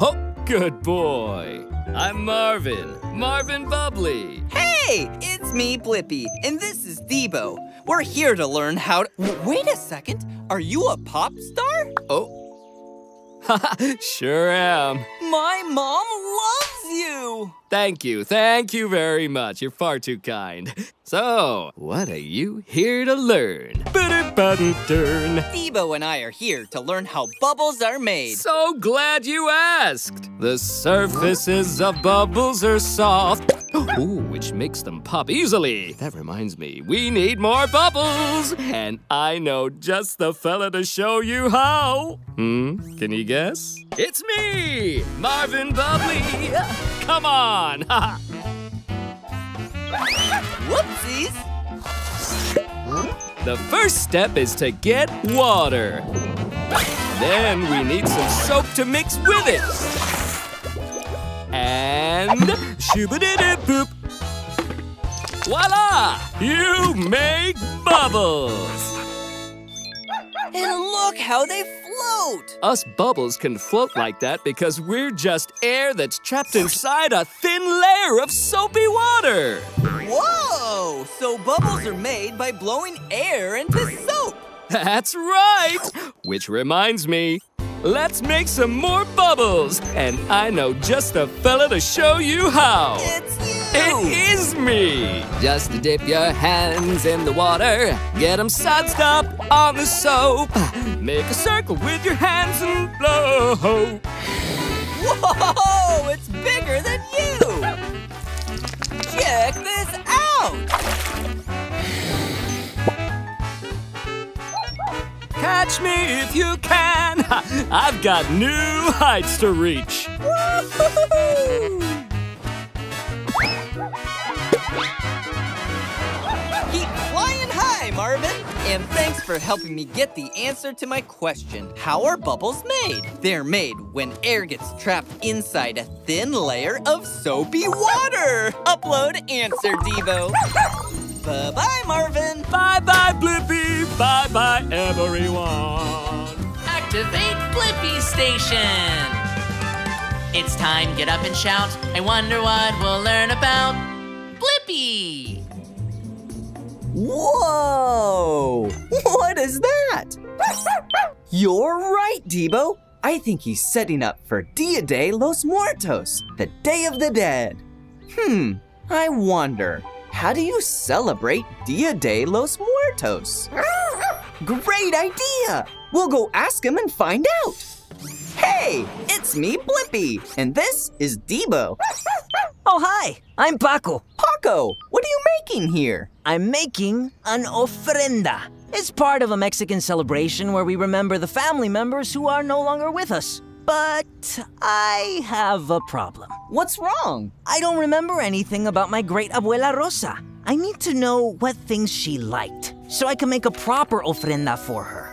Oh, good boy. I'm Marvin, Marvin Bubbly. Hey, it's me, Blippi, and this is Debo. We're here to learn how to... Wait a second, are you a pop star? Oh. Sure am. My mom loves you. Thank you very much. You're far too kind. So, what are you here to learn? Debo and I are here to learn how bubbles are made. So glad you asked. The surfaces of bubbles are soft, which makes them pop easily. That reminds me, we need more bubbles. And I know just the fella to show you how. Can you guess? It's me, Marvin Bubbly. Come on. Whoopsies. The first step is to get water. Then we need some soap to mix with it. And shoo-ba-dee-dee-boop. Voila! You make bubbles! And look how they float! Us bubbles can float like that because we're just air that's trapped inside a thin layer of soapy water! Whoa! So bubbles are made by blowing air into soap! That's right! Which reminds me, let's make some more bubbles! And I know just the fella to show you how! It's you! It is me! Just dip your hands in the water, get them sudsed up on the soap. Make a circle with your hands and blow. Whoa! It's bigger than you! Check this out! Catch me if you can! I've got new heights to reach! Woo-hoo-hoo-hoo. Keep flying high, Marvin! And thanks for helping me get the answer to my question. How are bubbles made? They're made when air gets trapped inside a thin layer of soapy water! Upload answer, Debo. Bye-bye, Marvin! Bye-bye, Blippi! Bye-bye, everyone! Activate Blippi Station! It's time, get up and shout. I wonder what we'll learn about Blippi! Whoa! What is that? You're right, Debo. I think he's setting up for Dia de los Muertos, the Day of the Dead. I wonder, how do you celebrate Dia de los Muertos? Great idea! We'll go ask him and find out. Hey, it's me, Blippi, and this is Debo. Oh, hi, I'm Paco. Paco, what are you making here? I'm making an ofrenda. It's part of a Mexican celebration where we remember the family members who are no longer with us. But I have a problem. What's wrong? I don't remember anything about my great Abuela Rosa. I need to know what things she liked, so I can make a proper ofrenda for her.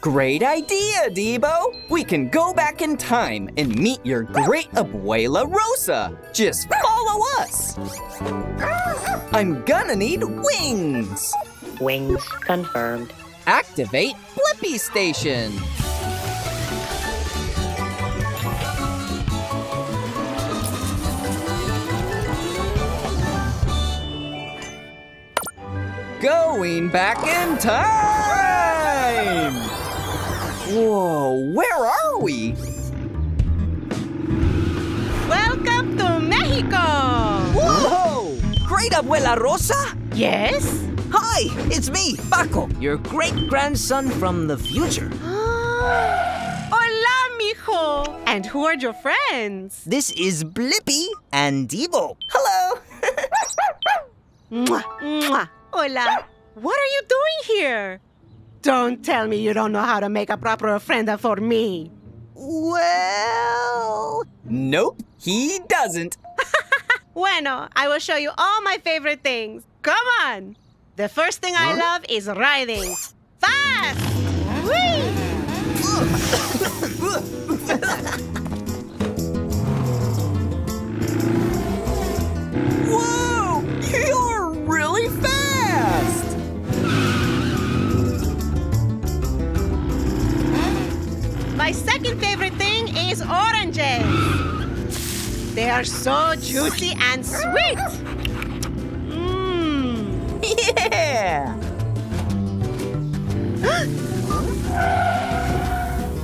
Great idea, Debo! We can go back in time and meet your great Abuela Rosa. Just follow us. I'm gonna need wings. Wings confirmed. Activate Blippi Station. Going back in time! Whoa, where are we? Welcome to Mexico! Whoa! Great Abuela Rosa? Yes? Hi, it's me, Paco, your great-grandson from the future. Hola, mijo! And who are your friends? This is Blippi and Debo. Hello! Mwah, mwah. Hola, what are you doing here? Don't tell me you don't know how to make a proper ofrenda for me. Well... Nope, he doesn't. Bueno, I will show you all my favorite things. Come on! The first thing I love is riding. Fast! Whoa! You're really fast! My second favorite thing is oranges. They are so juicy and sweet. Mmm. Yeah.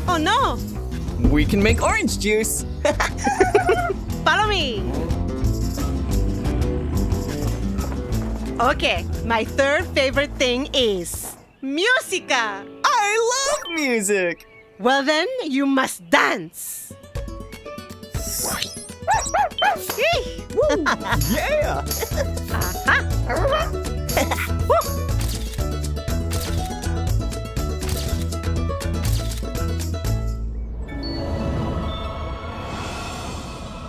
Oh no. We can make orange juice. Follow me. Okay, my third favorite thing is musica. I love music. Well then, you must dance. Yeah!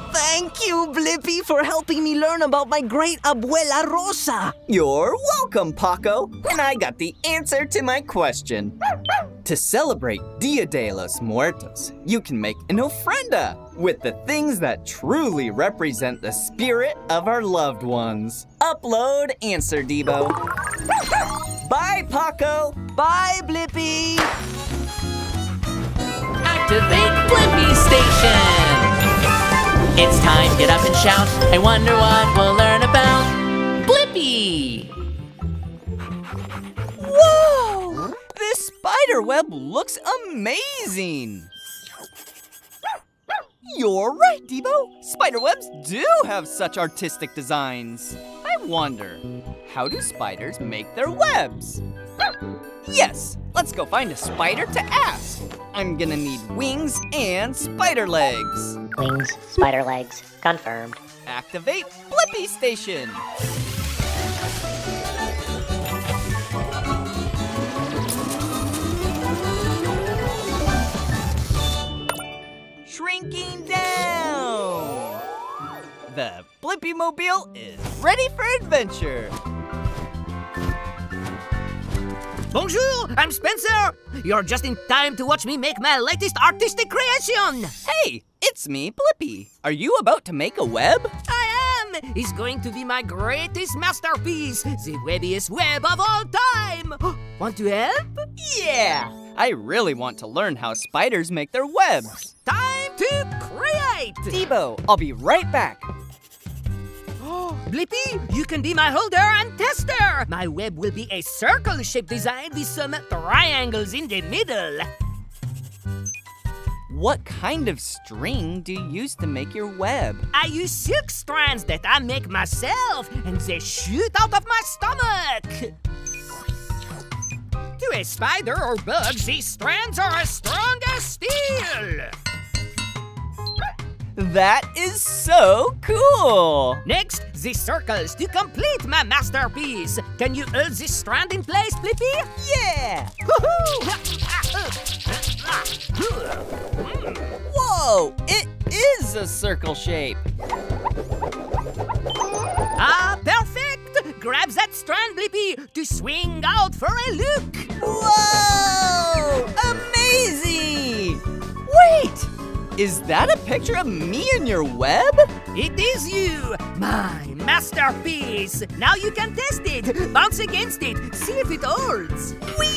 Thank you, Blippi, for helping me learn about my great Abuela Rosa. You're welcome, Paco. And I got the answer to my question. To celebrate Dia de los Muertos, you can make an ofrenda. with the things that truly represent the spirit of our loved ones. Upload answer, Debo. Bye, Paco. Bye, Blippi. Activate Blippi Station. It's time, get up and shout. I wonder what we'll learn about Blippi. Whoa! This spider web looks amazing. You're right, Debo. Spiderwebs do have such artistic designs. I wonder, how do spiders make their webs? Yes, let's go find a spider to ask. I'm gonna need wings and spider legs. Wings, spider legs, confirmed. Activate Blippi Station. Shrinking down! The Blippi Mobile is ready for adventure! Bonjour, I'm Spencer! You're just in time to watch me make my latest artistic creation! Hey, it's me, Blippi. Are you about to make a web? I am! It's going to be my greatest masterpiece, the webbiest web of all time! Want to help? Yeah! I really want to learn how spiders make their webs. Time to create! Debo, I'll be right back. Blippi, you can be my holder and tester. My web will be a circle-shaped design with some triangles in the middle. What kind of string do you use to make your web? I use silk strands that I make myself, and they shoot out of my stomach. To a spider or bug, these strands are as strong as steel. That is so cool! Next, the circles to complete my masterpiece. Can you hold this strand in place, Blippi? Yeah! Whoa! It is a circle shape. Ah, perfect! Grab that strand, Blippi, to swing out for a look. Whoa! Amazing! Wait! Is that a picture of me in your web? It is you, my masterpiece. Now you can test it, bounce against it, see if it holds. Whee!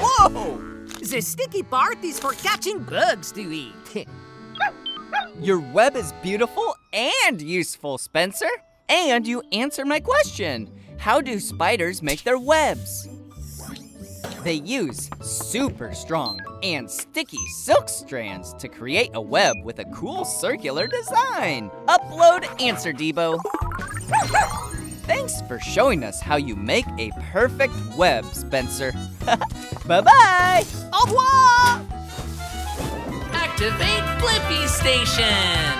Whoa! The sticky part is for catching bugs to eat. Your web is beautiful and useful, Spencer. And you answered my question. How do spiders make their webs? They use super strong and sticky silk strands to create a web with a cool circular design. Upload answer, Debo. Thanks for showing us how you make a perfect web, Spencer. Bye-bye! Au revoir! Activate Blippi Station.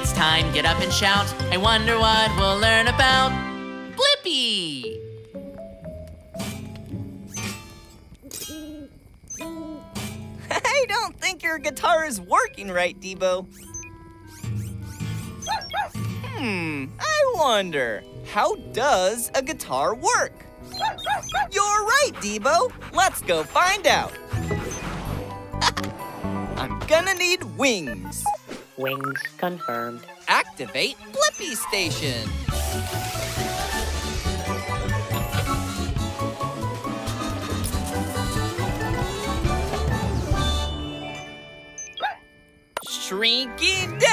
It's time, get up and shout. I wonder what we'll learn about Blippi. I don't think your guitar is working right, Debo. I wonder, how does a guitar work? You're right, Debo. Let's go find out. I'm gonna need wings. Wings confirmed. Activate Blippi Station. Shrinking down!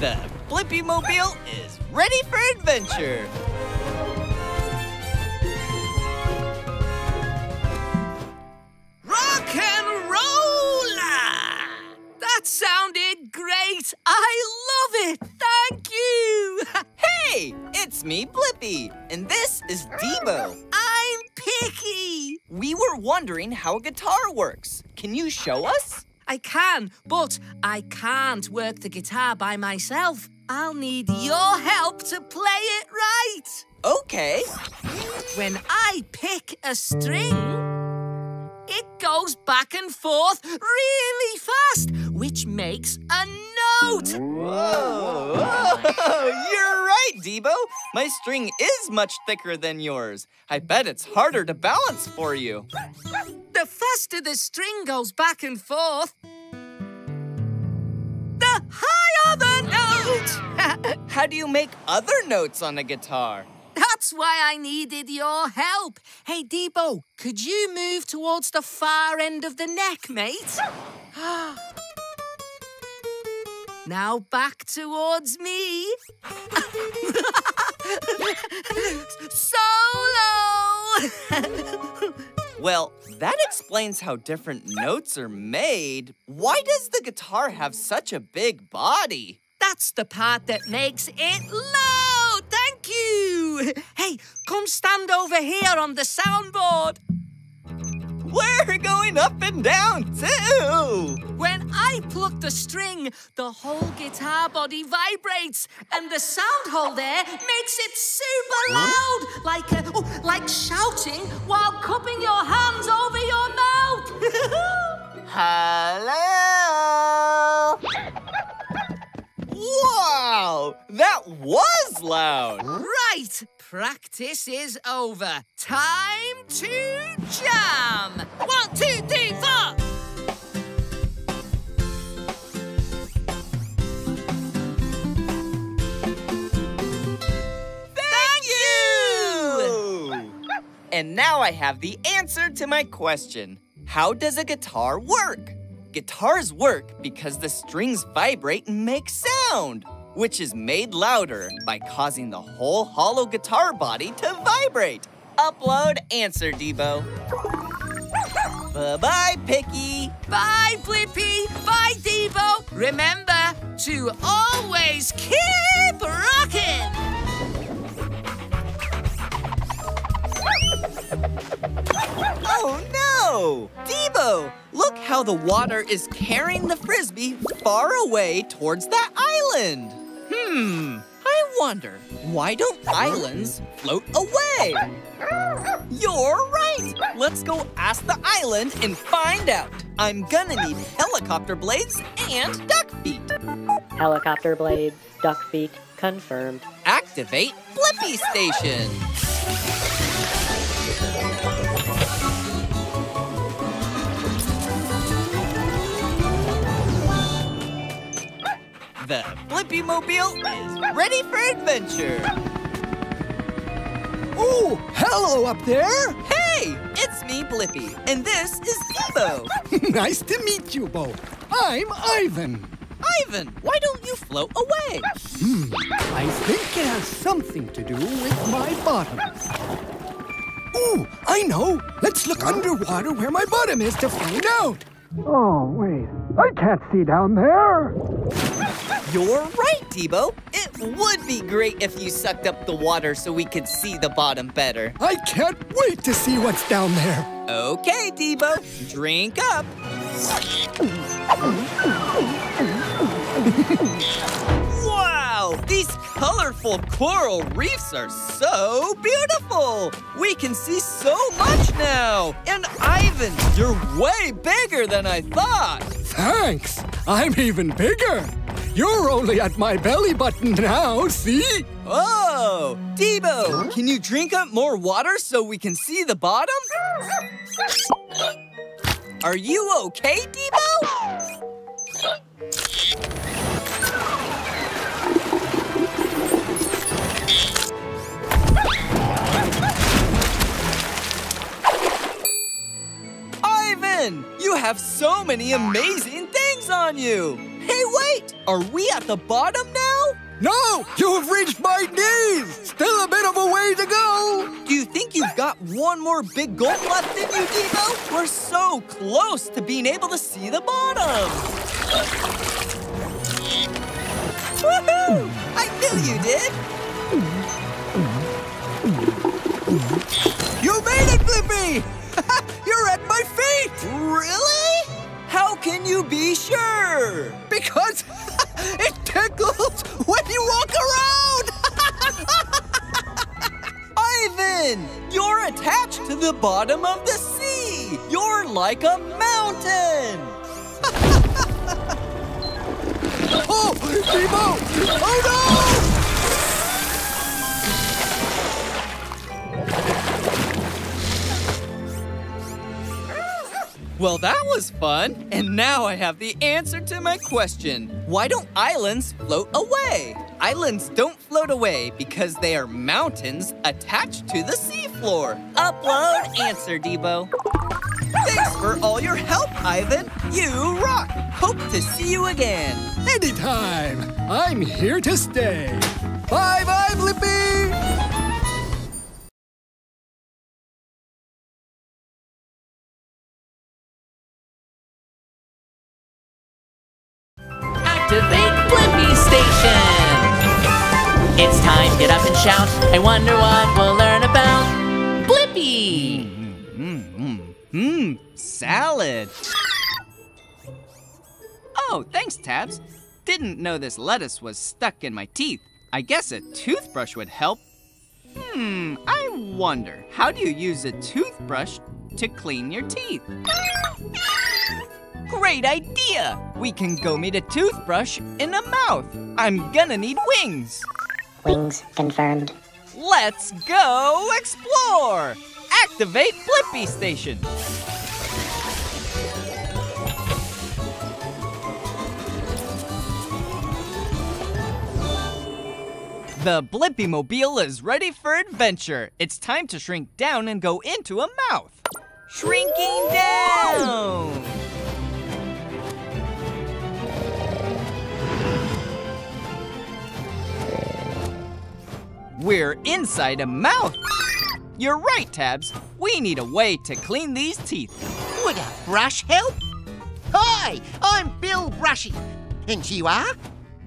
The Blippi Mobile is ready for adventure. Rock and roll! That sounded great! I love it! Thank you! Hey, it's me, Blippi, and this is Debo. I'm picky! We were wondering how a guitar works. Can you show us? I can, but I can't work the guitar by myself. I'll need your help to play it right. Okay. When I pick a string, it goes back and forth really fast, which makes a noise. boat! Whoa! You're right, Debo. My string is much thicker than yours. I bet it's harder to balance for you. The faster the string goes back and forth, the higher the note! How do you make other notes on a guitar? That's why I needed your help. Hey, Debo, could you move towards the far end of the neck, mate? Now back towards me. Solo! Well, that explains how different notes are made. Why does the guitar have such a big body? That's the part that makes it loud. Thank you. Hey, come stand over here on the soundboard. We're going up and down, too! When I pluck the string, the whole guitar body vibrates, and the sound hole there makes it super loud, like shouting while cupping your hands over your mouth! Hello! Wow! That was loud! Right! Practice is over. Time to jam! 1, 2, 3, 4! Thank you! And now I have the answer to my question. How does a guitar work? Guitars work because the strings vibrate and make sound, which is made louder by causing the whole hollow guitar body to vibrate. Upload answer, Debo. Bye-bye, Picky. Bye, Blippi. Bye, Debo. Remember to always keep rocking. Oh, no! Debo, look how the water is carrying the Frisbee far away towards that island. I wonder, why don't islands float away? You're right! Let's go ask the island and find out. I'm gonna need helicopter blades and duck feet. Helicopter blades, duck feet, confirmed. Activate Blippi Station. The Blippi Mobile is ready for adventure. Oh, hello up there. Hey, it's me, Blippi, and this is Debo. Nice to meet you both. I'm Ivan. Ivan, why don't you float away? I think it has something to do with my bottom. Oh, I know. Let's look underwater where my bottom is to find out. Oh, wait. I can't see down there. You're right, Debo. It would be great if you sucked up the water so we could see the bottom better. I can't wait to see what's down there. Okay, Debo, drink up. Wow, these colorful coral reefs are so beautiful. We can see so much now. And Ivan, you're way bigger than I thought. Thanks, I'm even bigger. You're only at my belly button now, see? Oh, Debo, can you drink up more water so we can see the bottom? Are you okay, Debo? Ivan, you have so many amazing things on you. Hey, wait! Are we at the bottom now? No! You've reached my knees! Still a bit of a way to go! Do you think you've got one more big goal left in you, Debo? We're so close to being able to see the bottom! Woohoo! I knew you did! You made it, Blippi! You're at my feet! Really? How can you be sure? Because it tickles when you walk around! Ivan, you're attached to the bottom of the sea. You're like a mountain. Oh, Debo! Oh no! Well, that was fun. And now I have the answer to my question. Why don't islands float away? Islands don't float away because they are mountains attached to the seafloor. Upload answer, Debo. Thanks for all your help, Ivan. You rock. Hope to see you again. Anytime. I'm here to stay. Bye-bye, Blippi. Activate Blippi Station. It's time. Get up and shout. I wonder what we'll learn about Blippi. Salad. Oh, thanks, Tabs. Didn't know this lettuce was stuck in my teeth. I guess a toothbrush would help. I wonder, how do you use a toothbrush to clean your teeth? Great idea! We can go meet a toothbrush in a mouth. I'm gonna need wings. Wings confirmed. Let's go explore! Activate Blippi Station. The Blippi-mobile is ready for adventure. It's time to shrink down and go into a mouth. Shrinking down! We're inside a mouth. You're right, Tabs. We need a way to clean these teeth. Would a brush help? Hi, I'm Bill Brushy. And you are?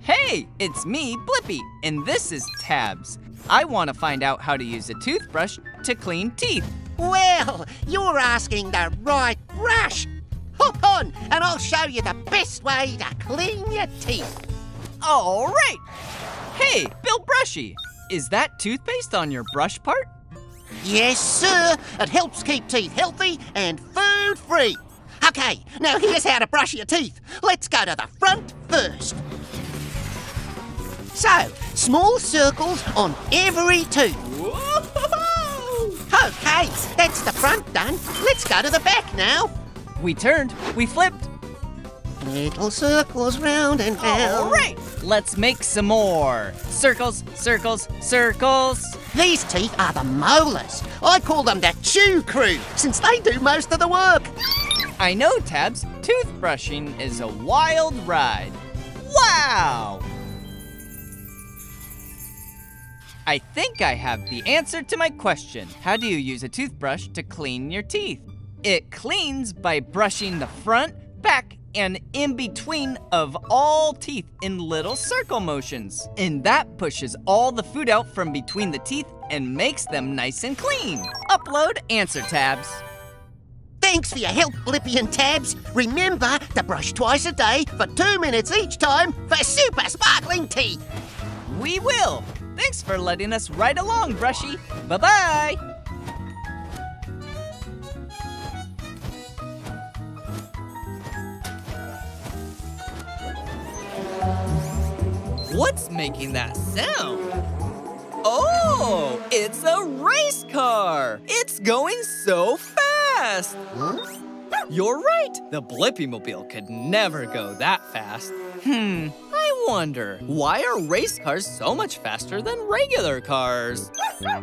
Hey, it's me, Blippi, and this is Tabs. I want to find out how to use a toothbrush to clean teeth. Well, you're asking the right brush. Hop on, and I'll show you the best way to clean your teeth. All right. Hey, Bill Brushy, is that toothpaste on your brush part? Yes, sir. It helps keep teeth healthy and food-free. Okay, now here's how to brush your teeth. Let's go to the front first. So, small circles on every tooth. Whoa! Okay, that's the front done. Let's go to the back now. We turned, we flipped. Little circles round and round. All right, let's make some more. Circles, circles, circles. These teeth are the molars. I call them the chew crew, since they do most of the work. I know, Tabs. Toothbrushing is a wild ride. Wow! I think I have the answer to my question. How do you use a toothbrush to clean your teeth? It cleans by brushing the front, back, and in between of all teeth in little circle motions. And that pushes all the food out from between the teeth and makes them nice and clean. Upload answer, Tabs. Thanks for your help, Blippi and Tabs. Remember to brush twice a day for 2 minutes each time for super sparkling teeth. We will. Thanks for letting us ride along, Brushy. Bye-bye. What's making that sound? Oh, it's a race car! It's going so fast! Huh? You're right, the Blippi-mobile could never go that fast. I wonder, why are race cars so much faster than regular cars?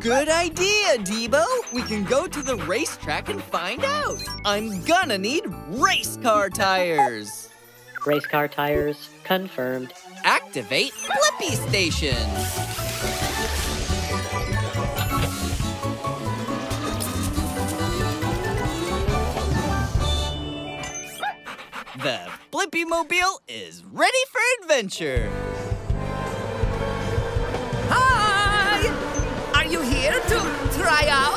Good idea, Debo! We can go to the racetrack and find out! I'm gonna need race car tires! Race car tires confirmed. Activate Blippi Station. The Blippi-mobile is ready for adventure. Hi! Are you here to try out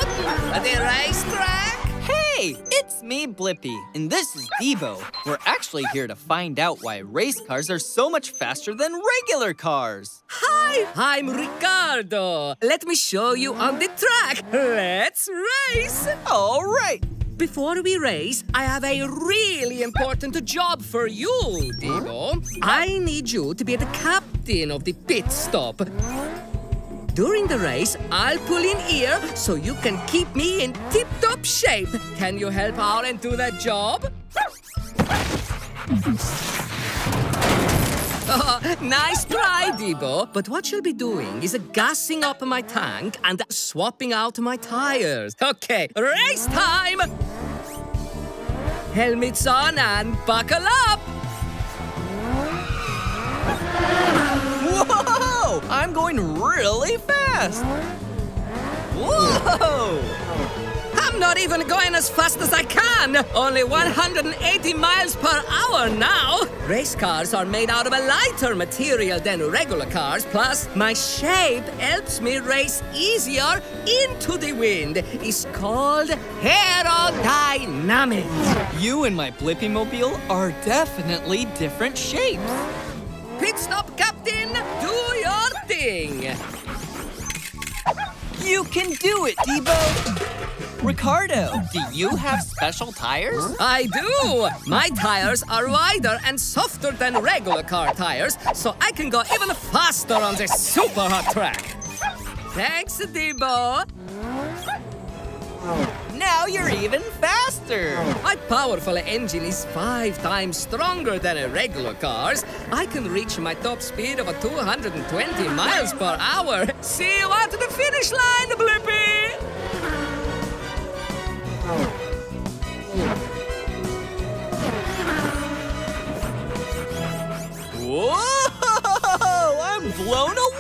the racetrack? Hey, it's me, Blippi, and this is Debo. We're actually here to find out why race cars are so much faster than regular cars. Hi, I'm Ricardo. Let me show you on the track. Let's race. All right. before we race, I have a really important job for you, Debo. I need you to be the captain of the pit stop. During the race, I'll pull in here so you can keep me in tip-top shape. Can you help out and do that job? Oh, nice try, Debo. But what you'll be doing is gassing up my tank and swapping out my tires. Okay, race time! Helmets on and buckle up! Whoa! I'm going really fast! Whoa! I'm not even going as fast as I can! Only 180 miles per hour now! Race cars are made out of a lighter material than regular cars, plus my shape helps me race easier into the wind. It's called aerodynamics. You and my Blippi mobile are definitely different shapes. Pit stop, Captain! Do your thing! You can do it, Debo! Ricardo, do you have special tires? I do! My tires are wider and softer than regular car tires, so I can go even faster on this super hot track! Thanks, Debo! Now you're even faster! My powerful engine is 5 times stronger than a regular car's. I can reach my top speed of 220 miles per hour. See you at the finish line, Blippi! Whoa! I'm blown away!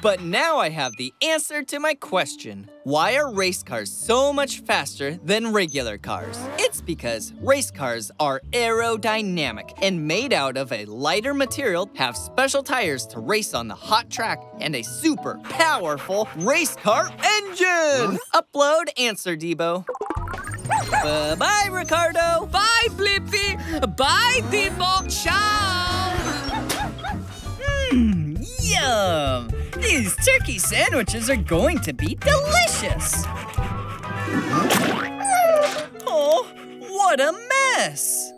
But now I have the answer to my question. Why are race cars so much faster than regular cars? It's because race cars are aerodynamic and made out of a lighter material, have special tires to race on the hot track, and a super powerful race car engine! Upload answer, Debo. Bye-bye, Ricardo. Bye, Blippi. Bye, Debo. Ciao. Yum! These turkey sandwiches are going to be delicious! Oh, what a mess!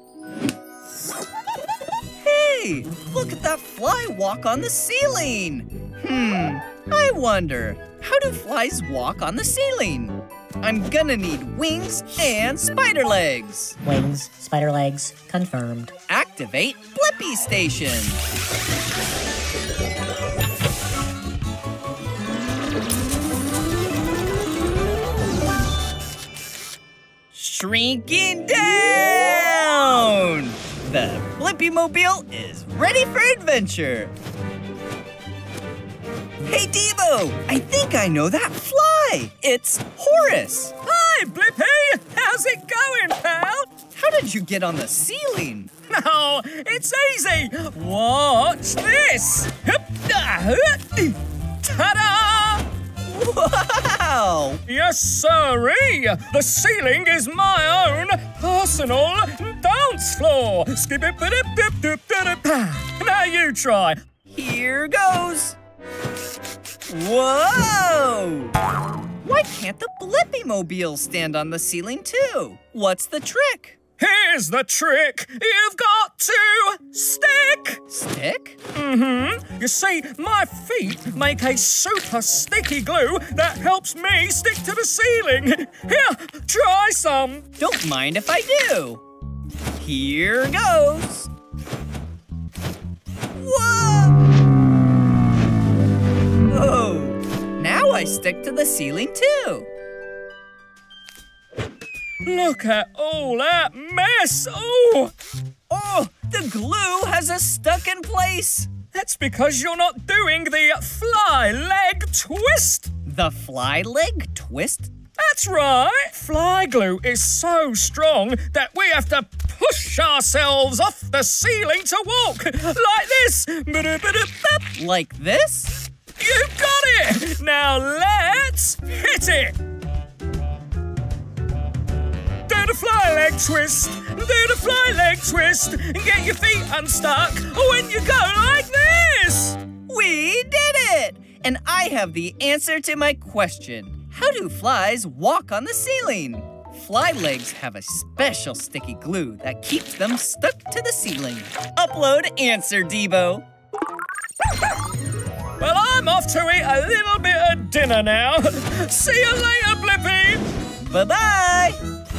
Hey, look at that fly walk on the ceiling! I wonder, how do flies walk on the ceiling? I'm gonna need wings and spider legs! Wings, spider legs, confirmed. Activate Blippi Station! Shrinking down! The Blippi Mobile is ready for adventure! Hey, Debo! I think I know that fly! It's Horace! Hi, Blippi! How's it going, pal? How did you get on the ceiling? No, it's easy! Watch this! Ta-da! Wow! Yes, sirree! The ceiling is my own personal dance floor! Now you try! Here goes! Whoa! Why can't the Blippi Mobile stand on the ceiling too? What's the trick? Here's the trick! You've got to stick! Stick? Mm-hmm. You see, my feet make a super sticky glue that helps me stick to the ceiling. Here, try some. Don't mind if I do. Here goes. Whoa! Whoa! Now I stick to the ceiling too. Look at all that mess! Oh! Oh, the glue has us stuck in place! That's because you're not doing the fly leg twist! The fly leg twist? That's right! Fly glue is so strong that we have to push ourselves off the ceiling to walk! Like this! Like this? You got it! Now let's hit it! Do the fly leg twist, do the fly leg twist, get your feet unstuck when you go like this! We did it! And I have the answer to my question. How do flies walk on the ceiling? fly legs have a special sticky glue that keeps them stuck to the ceiling. Upload answer, Debo. Well, I'm off to eat a little bit of dinner now. See you later, Blippi. Bye-bye.